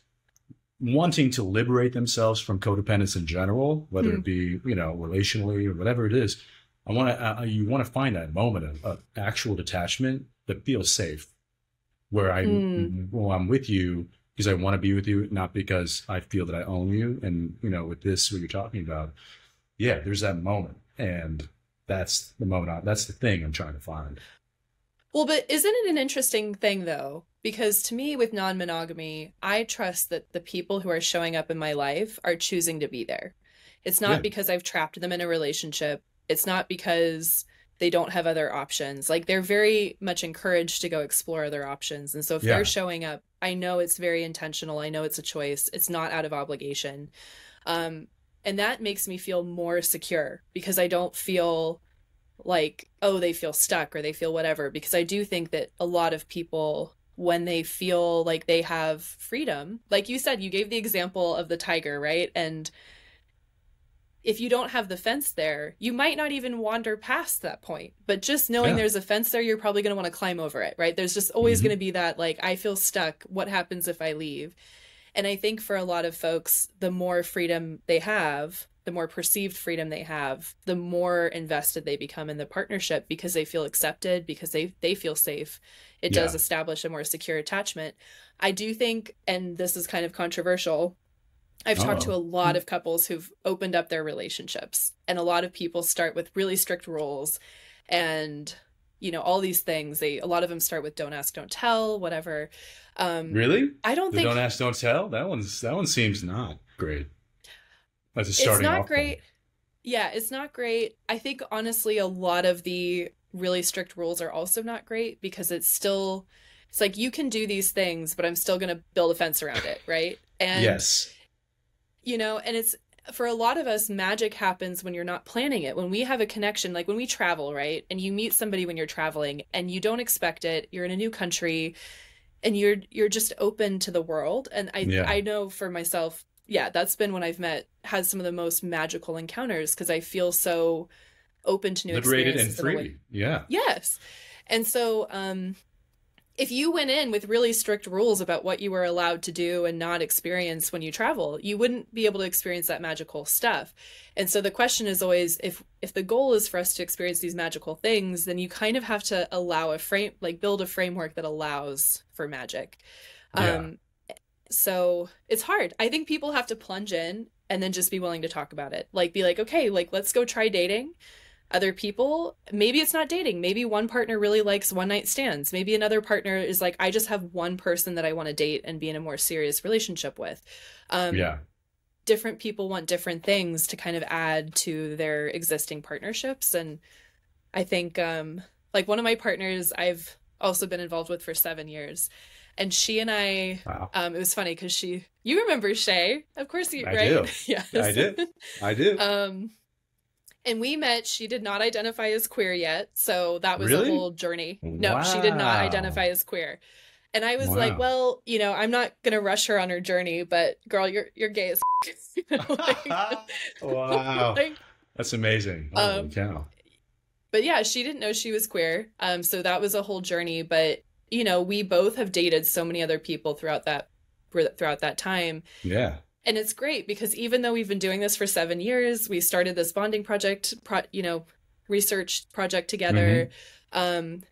wanting to liberate themselves from codependence in general, whether mm. it be, you know, relationally or whatever it is, I want to, uh, you want to find that moment of, of actual detachment that feels safe, where I, mm. well, I'm with you because I want to be with you, not because I feel that I own you. And, you know, with this, what you're talking about, yeah, there's that moment. And that's the moment, I, that's the thing I'm trying to find. Well, but isn't it an interesting thing though? Because to me, with non-monogamy, I trust that the people who are showing up in my life are choosing to be there. It's not yeah. because I've trapped them in a relationship. It's not because they don't have other options. Like, they're very much encouraged to go explore other options. And so if yeah. they're showing up, I know it's very intentional. I know it's a choice. It's not out of obligation. Um, and that makes me feel more secure, because I don't feel like, oh, they feel stuck or they feel whatever. Because I do think that a lot of people, when they feel like they have freedom, like you said, you gave the example of the tiger, right? And if you don't have the fence there, you might not even wander past that point. But just knowing yeah. there's a fence there, you're probably going to want to climb over it, right? There's just always mm-hmm. going to be that, like, I feel stuck. What happens if I leave? And I think for a lot of folks, the more freedom they have, the more perceived freedom they have, the more invested they become in the partnership, because they feel accepted, because they, they feel safe. It yeah. does establish a more secure attachment. I do think, and this is kind of controversial, I've talked Uh-oh. to a lot of couples who've opened up their relationships, and a lot of people start with really strict rules and, you know, all these things. They, a lot of them start with don't ask, don't tell, whatever. Um, really? I don't the think don't ask, don't tell. That one's, that one seems not great. That's a starting It's not off great. Point. Yeah. It's not great. I think honestly, a lot of the really strict rules are also not great, because it's still, it's like, you can do these things, but I'm still going to build a fence around it. Right. And yes. You know, and it's, for a lot of us, magic happens when you're not planning it. When we have a connection, like when we travel, right? And you meet somebody when you're traveling and you don't expect it. You're in a new country and you're you're just open to the world. And I yeah. I know for myself, yeah, that's been when I've met, had some of the most magical encounters, because I feel so open to new liberated experiences. Liberated and free. Yeah. Yes. And so um if you went in with really strict rules about what you were allowed to do and not experience when you travel, you wouldn't be able to experience that magical stuff. And so the question is always, if if the goal is for us to experience these magical things, then you kind of have to allow a frame, like build a framework that allows for magic. Yeah. Um, so it's hard. I think people have to plunge in and then just be willing to talk about it. Like, be like, okay, like, let's go try dating other people. Maybe it's not dating. Maybe one partner really likes one night stands. Maybe another partner is like, I just have one person that I want to date and be in a more serious relationship with. Um, yeah. Different people want different things to kind of add to their existing partnerships. And I think um, like one of my partners I've also been involved with for seven years. And she and I, wow. um, it was funny because she, you remember Shay, of course, you, I right? Do. Yes. I do. I do. Um, And we met, she did not identify as queer yet. So that was really? a whole journey. No, wow. she did not identify as queer. And I was wow. like, well, you know, I'm not going to rush her on her journey, but girl, you're, you're gay as you know, like, Wow. like, that's amazing. Holy um, cow. But yeah, she didn't know she was queer. Um, so that was a whole journey. But, you know, we both have dated so many other people throughout that throughout that time. Yeah. And it's great because even though we've been doing this for seven years, we started this bonding project, pro, you know, research project together. Mm-hmm. Um,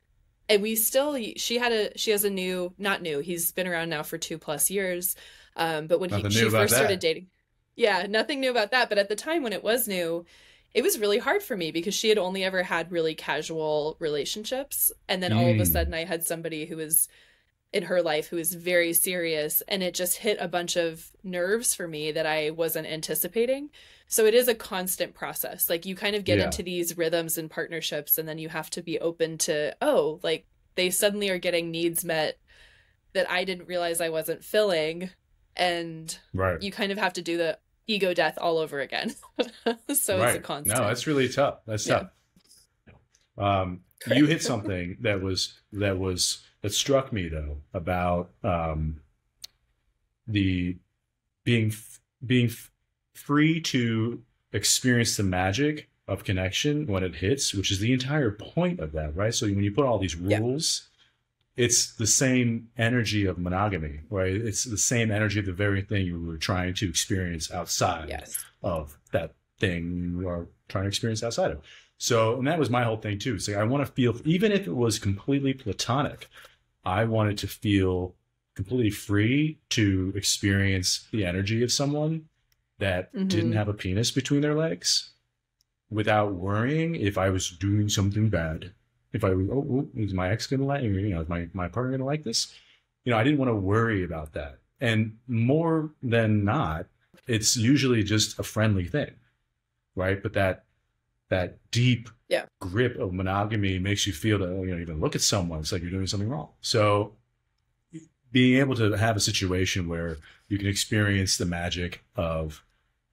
and we still, she had a, she has a new, not new, he's been around now for two plus years. Um, but when he, she first that. started dating, yeah, nothing new about that. But at the time when it was new, it was really hard for me because she had only ever had really casual relationships. And then mm. all of a sudden I had somebody who was in her life who was very serious, and it just hit a bunch of nerves for me that I wasn't anticipating. So it is a constant process. Like you kind of get yeah. into these rhythms and partnerships, and then you have to be open to, oh, like they suddenly are getting needs met that I didn't realize I wasn't filling. And right. you kind of have to do the ego death all over again. So right. it's a constant. No, that's really tough. That's yeah. tough. Um, you hit something that was, that was, that struck me though about um, the being, f being f free to experience the magic of connection when it hits, which is the entire point of that, right? So when you put all these rules, yeah. it's the same energy of monogamy, right? It's the same energy of the very thing you were trying to experience outside yes. of that thing you are trying to experience outside of. So, and that was my whole thing too. It's like, I want to feel, even if it was completely platonic, I wanted to feel completely free to experience the energy of someone that mm-hmm. didn't have a penis between their legs without worrying if I was doing something bad. If I, oh, is my ex going to like, you know, is my, my partner going to like this? You know, I didn't want to worry about that. And more than not, it's usually just a friendly thing, right? But that, that deep yeah. grip of monogamy makes you feel that, you know, even look at someone, it's like you're doing something wrong. So being able to have a situation where you can experience the magic of,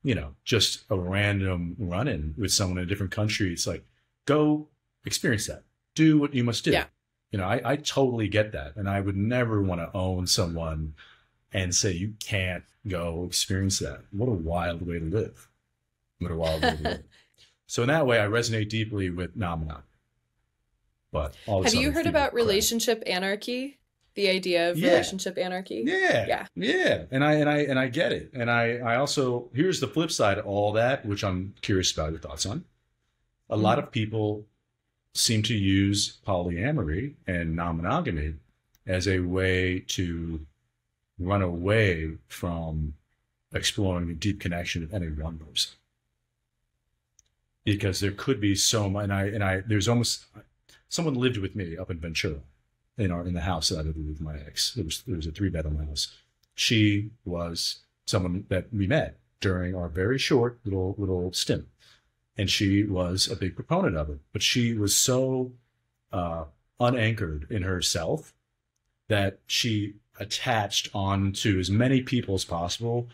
you know, just a random run-in with someone in a different country, it's like, go experience that. Do what you must do. Yeah. You know, I, I totally get that. And I would never want to own someone and say, you can't go experience that. What a wild way to live. What a wild way to live. So in that way, I resonate deeply with Namana. But all have you heard about relationship anarchy? The idea of yeah. relationship anarchy? Yeah, yeah, yeah. And I and I and I get it. And I I also here's the flip side of all that, which I'm curious about your thoughts on. A mm-hmm. lot of people seem to use polyamory and non-monogamy as a way to run away from exploring a deep connection of any one person. Because there could be so much, and I, and I, there's almost, someone lived with me up in Ventura, in our, in the house that I lived with my ex. There was, there was a three bed on my house. She was someone that we met during our very short little, little stint. And she was a big proponent of it, but she was so uh, unanchored in herself that she attached on to as many people as possible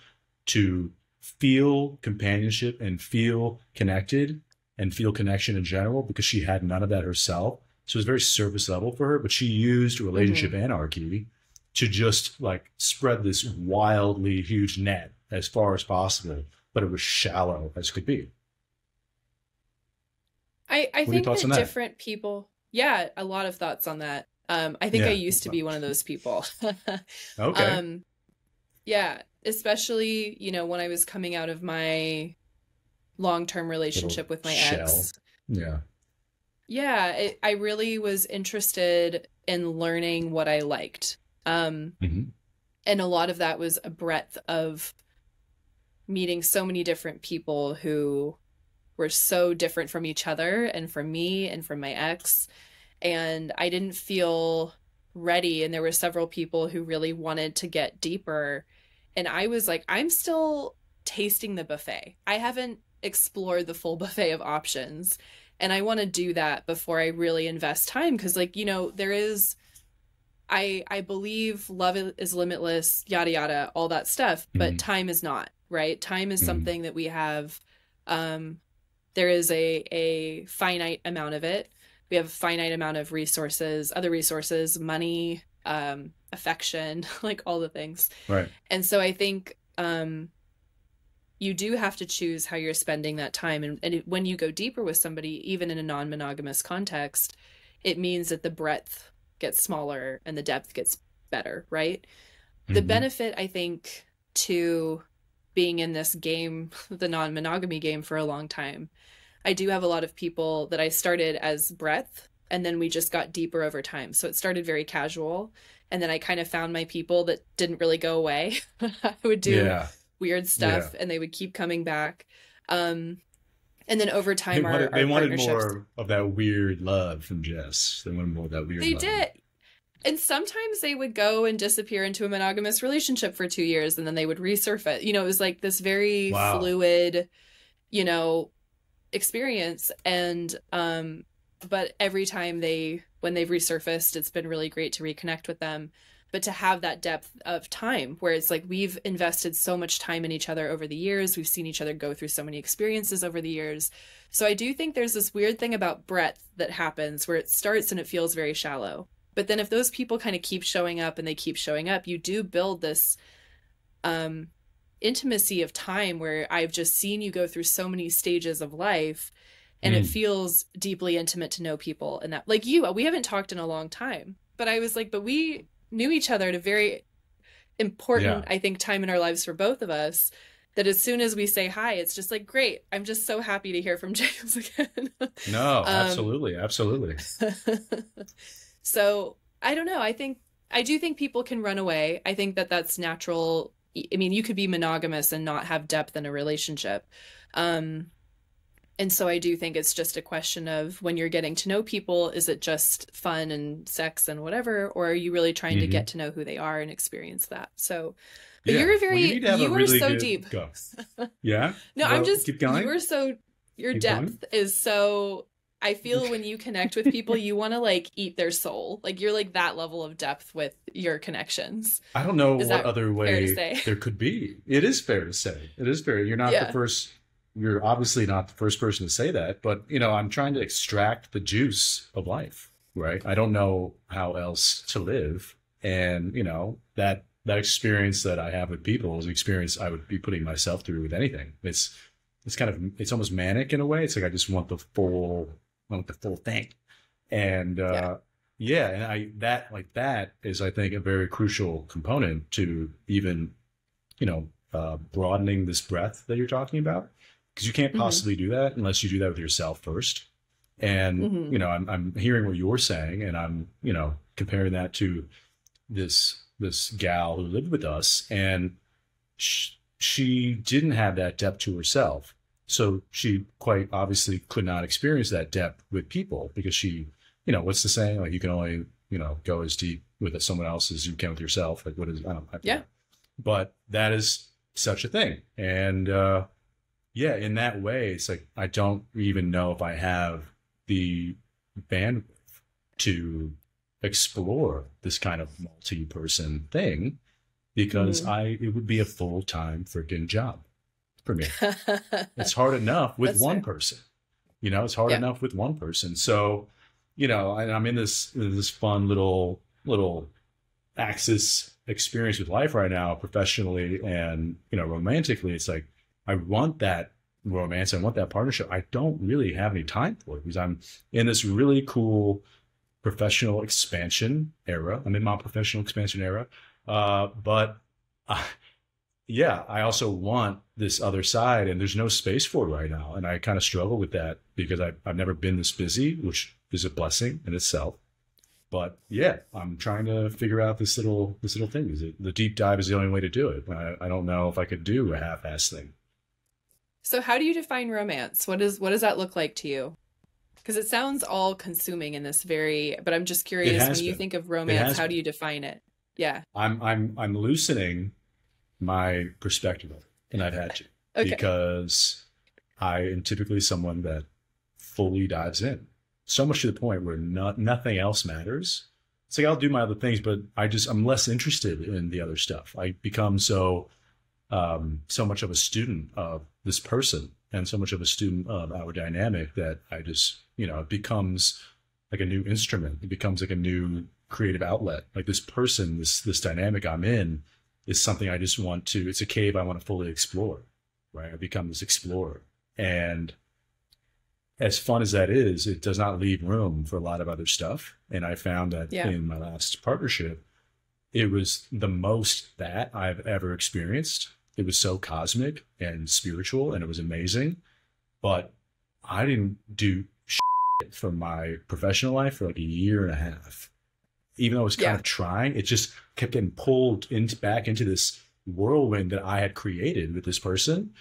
to feel companionship and feel connected and feel connection in general, because she had none of that herself. So it was very surface level for her, but she used relationship mm-hmm. anarchy to just like spread this wildly huge net as far as possible, but it was shallow as could be. I, I think that, that different people, yeah, a lot of thoughts on that. Um, I think yeah. I used to be one of those people. Okay. Um, yeah. Especially, you know, when I was coming out of my long-term relationship Little with my shell. ex. Yeah. Yeah. It, I really was interested in learning what I liked. Um, mm-hmm. And a lot of that was a breadth of meeting so many different people who were so different from each other and from me and from my ex. And I didn't feel ready. And there were several people who really wanted to get deeper. And I was like, I'm still tasting the buffet. I haven't explored the full buffet of options. And I want to do that before I really invest time. Because, like, you know, there is, I, I believe love is limitless, yada, yada, all that stuff. But mm-hmm. time is not, right? Time is mm-hmm. something that we have. Um, there is a, a finite amount of it. We have a finite amount of resources, other resources, money, um, affection, like all the things. Right. And so I think um, you do have to choose how you're spending that time. And, and when you go deeper with somebody, even in a non-monogamous context, it means that the breadth gets smaller and the depth gets better, right? Mm-hmm. The benefit, I think, to being in this game, the non-monogamy game, for a long time, I do have a lot of people that I started as breadth, and then we just got deeper over time. So it started very casual, and then I kind of found my people that didn't really go away. I would do yeah. weird stuff, yeah. and they would keep coming back. Um, and then over time, they our, wanted, our they wanted more of that weird love from Jess. They wanted more of that weird they love. They did. And sometimes they would go and disappear into a monogamous relationship for two years, and then they would resurface. You know, it was like this very wow. fluid, you know, experience. And, um, but every time they, when they've resurfaced, it's been really great to reconnect with them. But to have that depth of time where it's like, we've invested so much time in each other over the years. We've seen each other go through so many experiences over the years. So I do think there's this weird thing about breadth that happens where it starts and it feels very shallow. But then if those people kind of keep showing up and they keep showing up, you do build this um, intimacy of time where I've just seen you go through so many stages of life, and mm. it feels deeply intimate to know people. And that, like you, we haven't talked in a long time, but I was like, but we knew each other at a very important, yeah. I think, time in our lives for both of us, that as soon as we say hi, it's just like, great. I'm just so happy to hear from James again. No, um, absolutely. Absolutely. So I don't know. I think I do think people can run away. I think that that's natural. I mean, you could be monogamous and not have depth in a relationship. Um, and so I do think it's just a question of, when you're getting to know people, is it just fun and sex and whatever? Or are you really trying mm-hmm. to get to know who they are and experience that? So but yeah. you're very, well, you, need to have you a are really so good deep. Go. Yeah. No, well, I'm just, keep going. You're so, your keep depth going. Is so. I feel when you connect with people, you want to like eat their soul. Like you're like that level of depth with your connections. I don't know what other way there could be. It is fair to say. It is fair. You're not yeah. the first. You're obviously not the first person to say that. But, you know, I'm trying to extract the juice of life, right? I don't know how else to live. And, you know, that that experience that I have with people is an experience I would be putting myself through with anything. It's it's kind of it's almost manic in a way. It's like I just want the full. I want the full thing. And uh, yeah. yeah, and I that like that is, I think, a very crucial component to even, you know, uh, broadening this breadth that you're talking about, because you can't possibly mm-hmm. do that unless you do that with yourself first. And, mm-hmm. you know, I'm, I'm hearing what you're saying, and I'm, you know, comparing that to this, this gal who lived with us, and sh she didn't have that depth to herself. So she quite obviously could not experience that depth with people, because she, you know, what's the saying? Like, you can only, you know, go as deep with someone else as you can with yourself. Like, what is, I don't know. Yeah. But that is such a thing. And, uh, yeah, in that way, it's like, I don't even know if I have the bandwidth to explore this kind of multi-person thing, because mm-hmm. I, it would be a full-time freaking job. For me, it's hard enough with That's one fair. person, you know, it's hard yeah. enough with one person. So, you know, I, I'm in this, this fun little, little axis experience with life right now, professionally and, you know, romantically. It's like, I want that romance. I want that partnership. I don't really have any time for it, because I'm in this really cool professional expansion era. I'm in my professional expansion era. Uh, but I, yeah, I also want this other side, and there's no space for it right now. And I kind of struggle with that, because I, I've never been this busy, which is a blessing in itself. But yeah, I'm trying to figure out this little, this little thing. Is it, the deep dive is the only way to do it. I, I don't know if I could do a half-ass thing. So how do you define romance? What is, what does that look like to you? Because it sounds all consuming in this very, but I'm just curious, when been. you think of romance, how been. do you define it? Yeah. I'm, I'm, I'm loosening my perspective of it, and I've had to, okay. because I am typically someone that fully dives in, so much to the point where not nothing else matters. It's like, I'll do my other things, but I just, I'm less interested in the other stuff. I become so, um, so much of a student of this person, and so much of a student of our dynamic, that I just, you know, it becomes like a new instrument. It becomes like a new creative outlet. Like this person, this, this dynamic I'm in, is something I just want to, it's a cave I want to fully explore. right? I become this explorer. And as fun as that is, it does not leave room for a lot of other stuff. And I found that yeah. in my last partnership, it was the most that I've ever experienced. It was so cosmic and spiritual, and it was amazing. But I didn't do shit for my professional life for like a year and a half. Even though I was kind yeah. of trying, it just kept getting pulled in, back into this whirlwind that I had created with this person,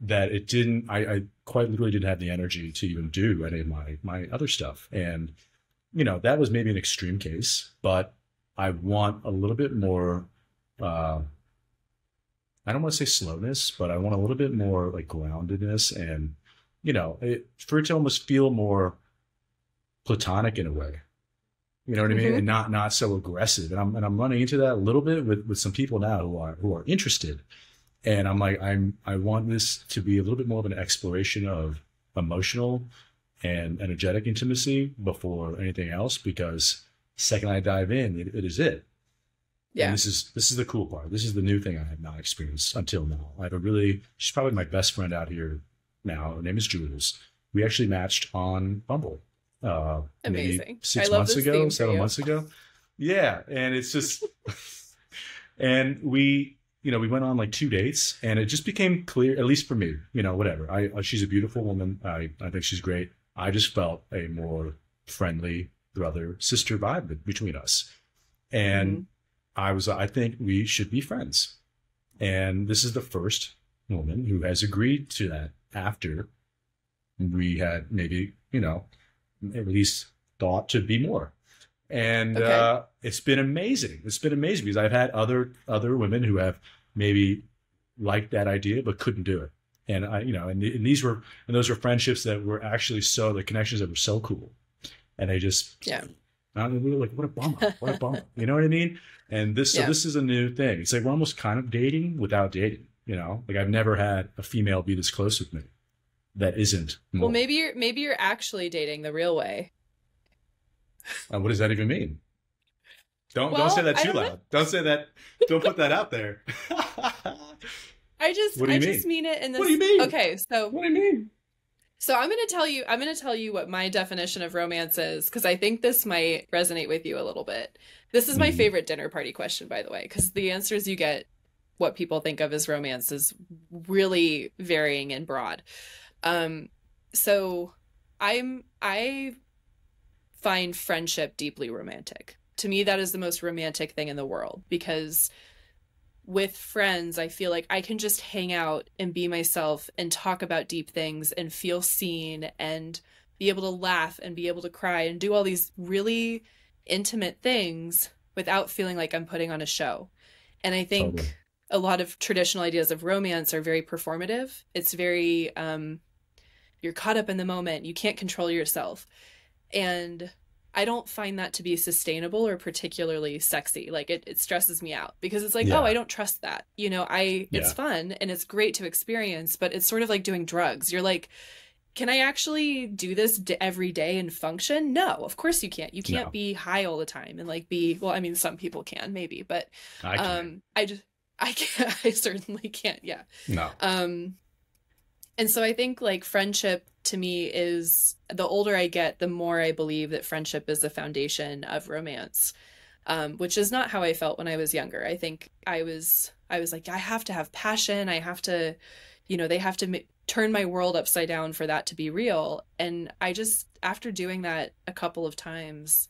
that it didn't, I, I quite literally didn't have the energy to even do any of my, my other stuff. And, you know, that was maybe an extreme case, but I want a little bit more, uh, I don't want to say slowness, but I want a little bit more like groundedness and, you know, it, for it to almost feel more platonic in a way. You know what mm-hmm. I mean? And not not so aggressive. And I'm and I'm running into that a little bit with, with some people now who are who are interested. And I'm like, I'm I want this to be a little bit more of an exploration of emotional and energetic intimacy before anything else, because the second I dive in, it, it is it. Yeah. And this is this is the cool part. This is the new thing I have not experienced until now. I have a really she's probably my best friend out here now. Her name is Jules. We actually matched on Bumble. Uh, amazing. Six I love months this ago, seven months ago. Yeah. And it's just, and we, you know, we went on like two dates, and it just became clear, at least for me, you know, whatever. I, she's a beautiful woman. I, I think she's great. I just felt a more friendly brother sister vibe between us. And mm-hmm. I was, I think we should be friends. And this is the first woman who has agreed to that after we had maybe, you know, at least thought to be more. And okay. uh, it's been amazing. It's been amazing because I've had other other women who have maybe liked that idea but couldn't do it. And I, you know, and, and these were and those were friendships that were actually so the connections that were so cool, and they just yeah. I mean, we were like, what a bummer, what a bummer. You know what I mean? And this yeah. so this is a new thing. It's like we're almost kind of dating without dating. You know, like I've never had a female be this close with me. That isn't more. Well, maybe you're maybe you're actually dating the real way. Uh, what does that even mean? Don't well, don't say that too don't loud. Know. Don't say that. Don't put that out there. I just what do you I mean? just mean it in this. What do you mean? Okay, so what do you mean? So I'm gonna tell you I'm gonna tell you what my definition of romance is, because I think this might resonate with you a little bit. This is my mm. favorite dinner party question, by the way, because the answers you get, what people think of as romance, is really varying and broad. Um, so I'm, I find friendship deeply romantic. To me, that is the most romantic thing in the world, because with friends, I feel like I can just hang out and be myself and talk about deep things and feel seen and be able to laugh and be able to cry and do all these really intimate things without feeling like I'm putting on a show. And I think totally. a lot of traditional ideas of romance are very performative. It's very, um, you're caught up in the moment. You can't control yourself. And I don't find that to be sustainable or particularly sexy. Like it, it stresses me out, because it's like, yeah. oh, I don't trust that. You know, I, yeah. it's fun and it's great to experience, but it's sort of like doing drugs. You're like, can I actually do this every day and function? No, of course you can't. You can't no. be high all the time and like be, well, I mean, some people can maybe, but I can. um, I just, I can't, I certainly can't. Yeah. No. Um, and so I think like friendship to me is, the older I get, the more I believe that friendship is the foundation of romance, um, which is not how I felt when I was younger. I think I was, I was like, I have to have passion. I have to, you know, they have to turn my world upside down for that to be real. And I just, after doing that a couple of times,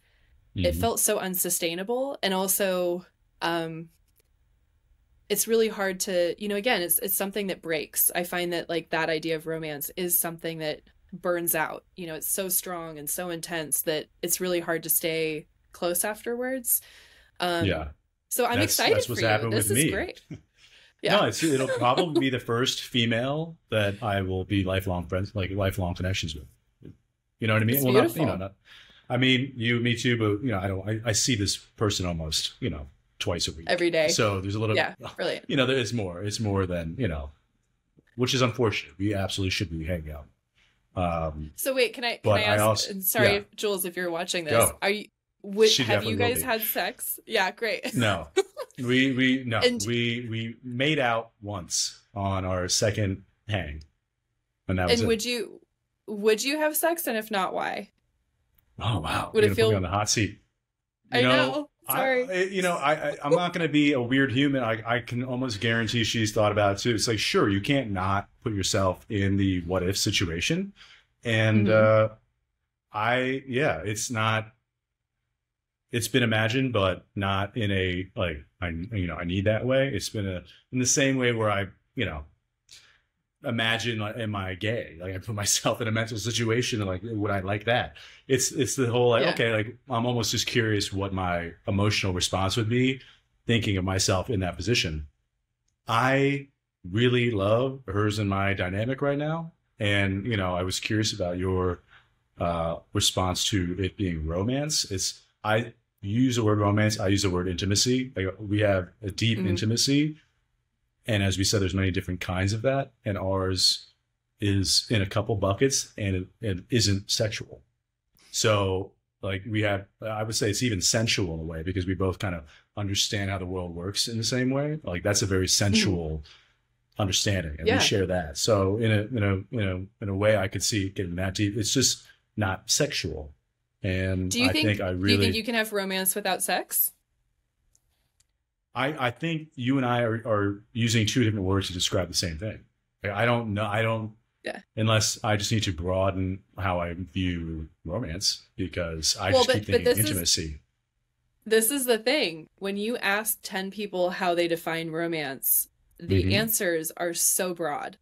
mm-hmm. it felt so unsustainable. And also, um, it's really hard to, you know, again, it's it's something that breaks. I find that like that idea of romance is something that burns out. You know, it's so strong and so intense that it's really hard to stay close afterwards. Um, yeah. So I'm that's, excited that's what's for happened you. With this me. Is great. Yeah. No, it's, it'll probably be the first female that I will be lifelong friends, like lifelong connections with. You know what I mean? It's well, beautiful. Not, you know, not, I mean, you, me too, but you know, I don't, I, I see this person almost, you know, twice a week, every day. So there's a little, yeah, brilliant. You know, there is more. It's more than, you know, which is unfortunate. We absolutely should be hanging out. Um, so wait, can I? Can I ask? I also, sorry, yeah. Jules, if you're watching this, Go. Are you? Would, she have you guys had sex? Yeah, great. No, we we no and, we we made out once on our second hang, and that was. And would it. you would you have sex? And if not, why? Oh wow! Would You're it feel put me on the hot seat? You I know. know. Sorry. I, you know, I, I I'm not going to be a weird human. I I can almost guarantee she's thought about it too. It's like, sure, you can't not put yourself in the what if situation, and mm-hmm. uh, I yeah, it's not. It's been imagined, but not in a, like, I, you know, I need that way. It's been a, in the same way where I, you know, imagine, like, am I gay? Like, I put myself in a mental situation and, like, would I like that? It's, it's the whole, like, yeah. okay, like, I'm almost just curious what my emotional response would be thinking of myself in that position. I really love hers and my dynamic right now. And, you know, I was curious about your uh, response to it being romance. It's, I use the word romance. I use the word intimacy. Like, we have a deep mm-hmm. intimacy. And as we said, there's many different kinds of that. And ours is in a couple buckets, and it, it isn't sexual. So, like, we have, I would say it's even sensual in a way, because we both kind of understand how the world works in the same way. Like, that's a very sensual mm-hmm. understanding, and yeah. we share that. So in a, in a, you know, in a way I could see getting that deep. It's just not sexual. And do you I think, think I really, do you think you can have romance without sex? I, I think you and I are, are using two different words to describe the same thing. I don't know. I don't, yeah. unless I just need to broaden how I view romance, because I well, just but, keep thinking but this intimacy. Is, this is the thing. When you ask ten people how they define romance, the mm-hmm. answers are so broad.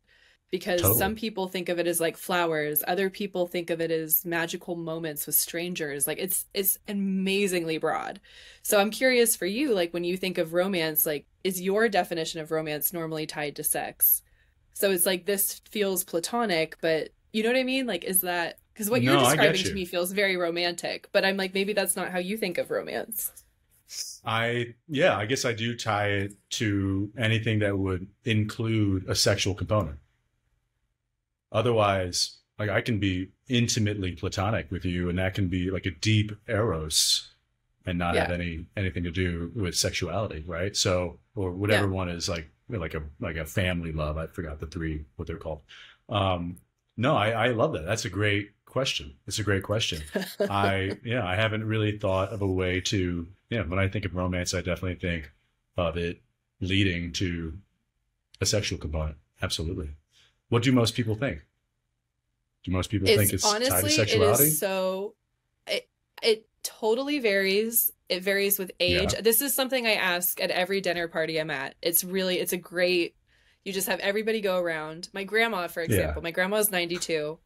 Because totally. Some people think of it as like flowers. Other people think of it as magical moments with strangers. Like, it's it's amazingly broad. So I'm curious for you, like, when you think of romance, like, is your definition of romance normally tied to sex? So it's like, this feels platonic, but you know what I mean? Like, is that, because what no, you're describing you. to me feels very romantic, but I'm like, maybe that's not how you think of romance. I, yeah, I guess I do tie it to anything that would include a sexual component. Otherwise, like, I can be intimately platonic with you, and that can be like a deep eros and not yeah. have any anything to do with sexuality, right? So, or whatever yeah. one is, like, like a like a family love. I forgot the three, what they're called. Um, no, I, I love that. That's a great question. It's a great question. I, yeah, I haven't really thought of a way to, yeah, when I think of romance, I definitely think of it leading to a sexual component. Absolutely. What do most people think? Do most people it's, think it's honestly, tied to sexuality? It is so, it, it totally varies. It varies with age. Yeah. This is something I ask at every dinner party I'm at. It's really, it's a great, you just have everybody go around. My grandma, for example, yeah. my grandma's ninety-two.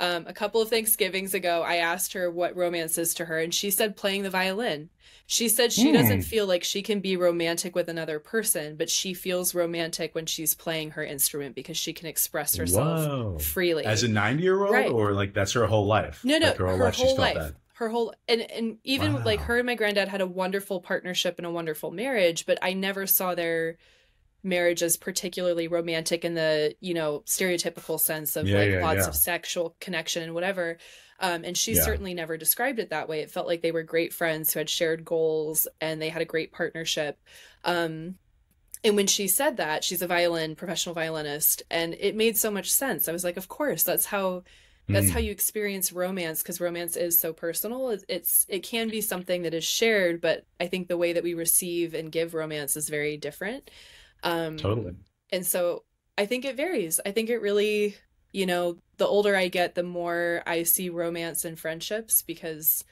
um, a couple of Thanksgivings ago, I asked her what romance is to her, and she said playing the violin. She said she mm. doesn't feel like she can be romantic with another person, but she feels romantic when she's playing her instrument because she can express herself Whoa. freely. As a ninety-year-old, right. or like that's her whole life? No, no, like her whole her life. Whole she's life. Felt that. Her whole and and even wow. like her and my granddad had a wonderful partnership and a wonderful marriage, but I never saw their marriage is particularly romantic in the, you know, stereotypical sense of yeah, like yeah, lots yeah. of sexual connection and whatever. Um, and she yeah. certainly never described it that way. It felt like they were great friends who had shared goals, and they had a great partnership. Um, and when she said that, she's a violin, professional violinist, and it made so much sense. I was like, of course, that's how, that's mm. how you experience romance, because romance is so personal. It's, it can be something that is shared, but I think the way that we receive and give romance is very different. Um, totally. And so I think it varies. I think it really, you know, the older I get, the more I see romance and friendships, because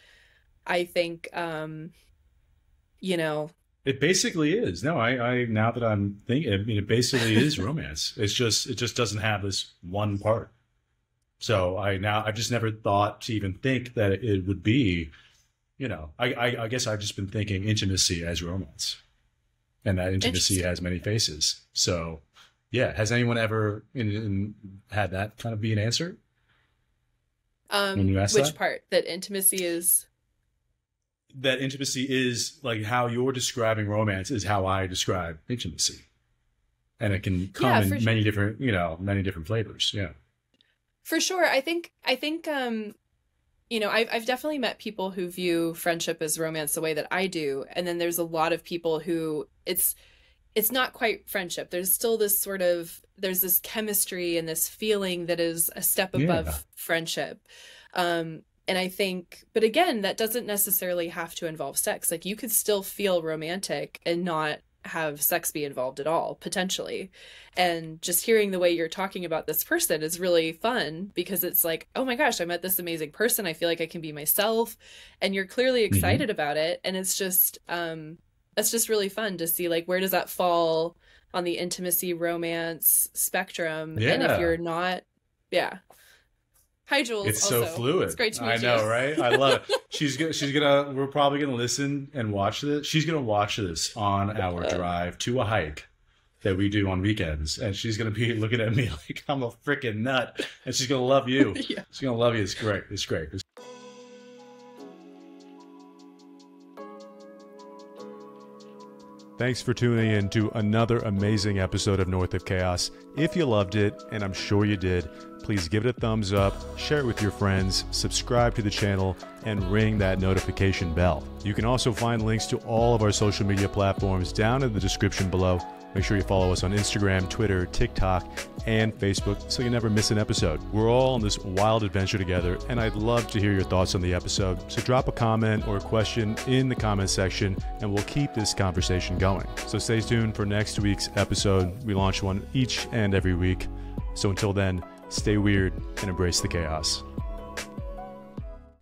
I think, um, you know, it basically is. No, I, I, now that I'm thinking, I mean, it basically is romance. It's just, it just doesn't have this one part. So I, now I've just never thought to even think that it would be, you know, I, I, I guess I've just been thinking intimacy as romance. And that intimacy has many faces. So, yeah. Has anyone ever in, in, had that kind of be an answer? Um, when you asked which that? part? That intimacy is? That intimacy is, like, how you're describing romance is how I describe intimacy. And it can come yeah, in sure. many different, you know, many different flavors. Yeah. For sure. I think, I think um, you know, I've, I've definitely met people who view friendship as romance the way that I do. And then there's a lot of people who it's, it's not quite friendship. There's still this sort of, there's this chemistry and this feeling that is a step above yeah. friendship. Um, and I think, but again, that doesn't necessarily have to involve sex. Like you could still feel romantic and not have sex be involved at all, potentially. And just hearing the way you're talking about this person is really fun, because it's like, oh my gosh, I met this amazing person. I feel like I can be myself. And you're clearly excited mm-hmm. about it. And it's just, um, that's just really fun to see, like, where does that fall on the intimacy romance spectrum? Yeah. And if you're not, yeah. Hi, Jules. It's also. so fluid. It's great to meet I you. I know, right? I love it. She's gonna, she's gonna. We're probably gonna listen and watch this. She's gonna watch this on our drive to a hike that we do on weekends, and she's gonna be looking at me like I'm a freaking nut, and she's gonna love you. yeah. She's gonna love you. It's great. It's great. It's Thanks for tuning in to another amazing episode of North of Chaos. If you loved it, and I'm sure you did, please give it a thumbs up, share it with your friends, subscribe to the channel, and ring that notification bell. You can also find links to all of our social media platforms down in the description below. Make sure you follow us on Instagram, Twitter, TikTok, and Facebook so you never miss an episode. We're all on this wild adventure together, and I'd love to hear your thoughts on the episode. So drop a comment or a question in the comment section, and we'll keep this conversation going. So stay tuned for next week's episode. We launch one each and every week. So until then, stay weird and embrace the chaos.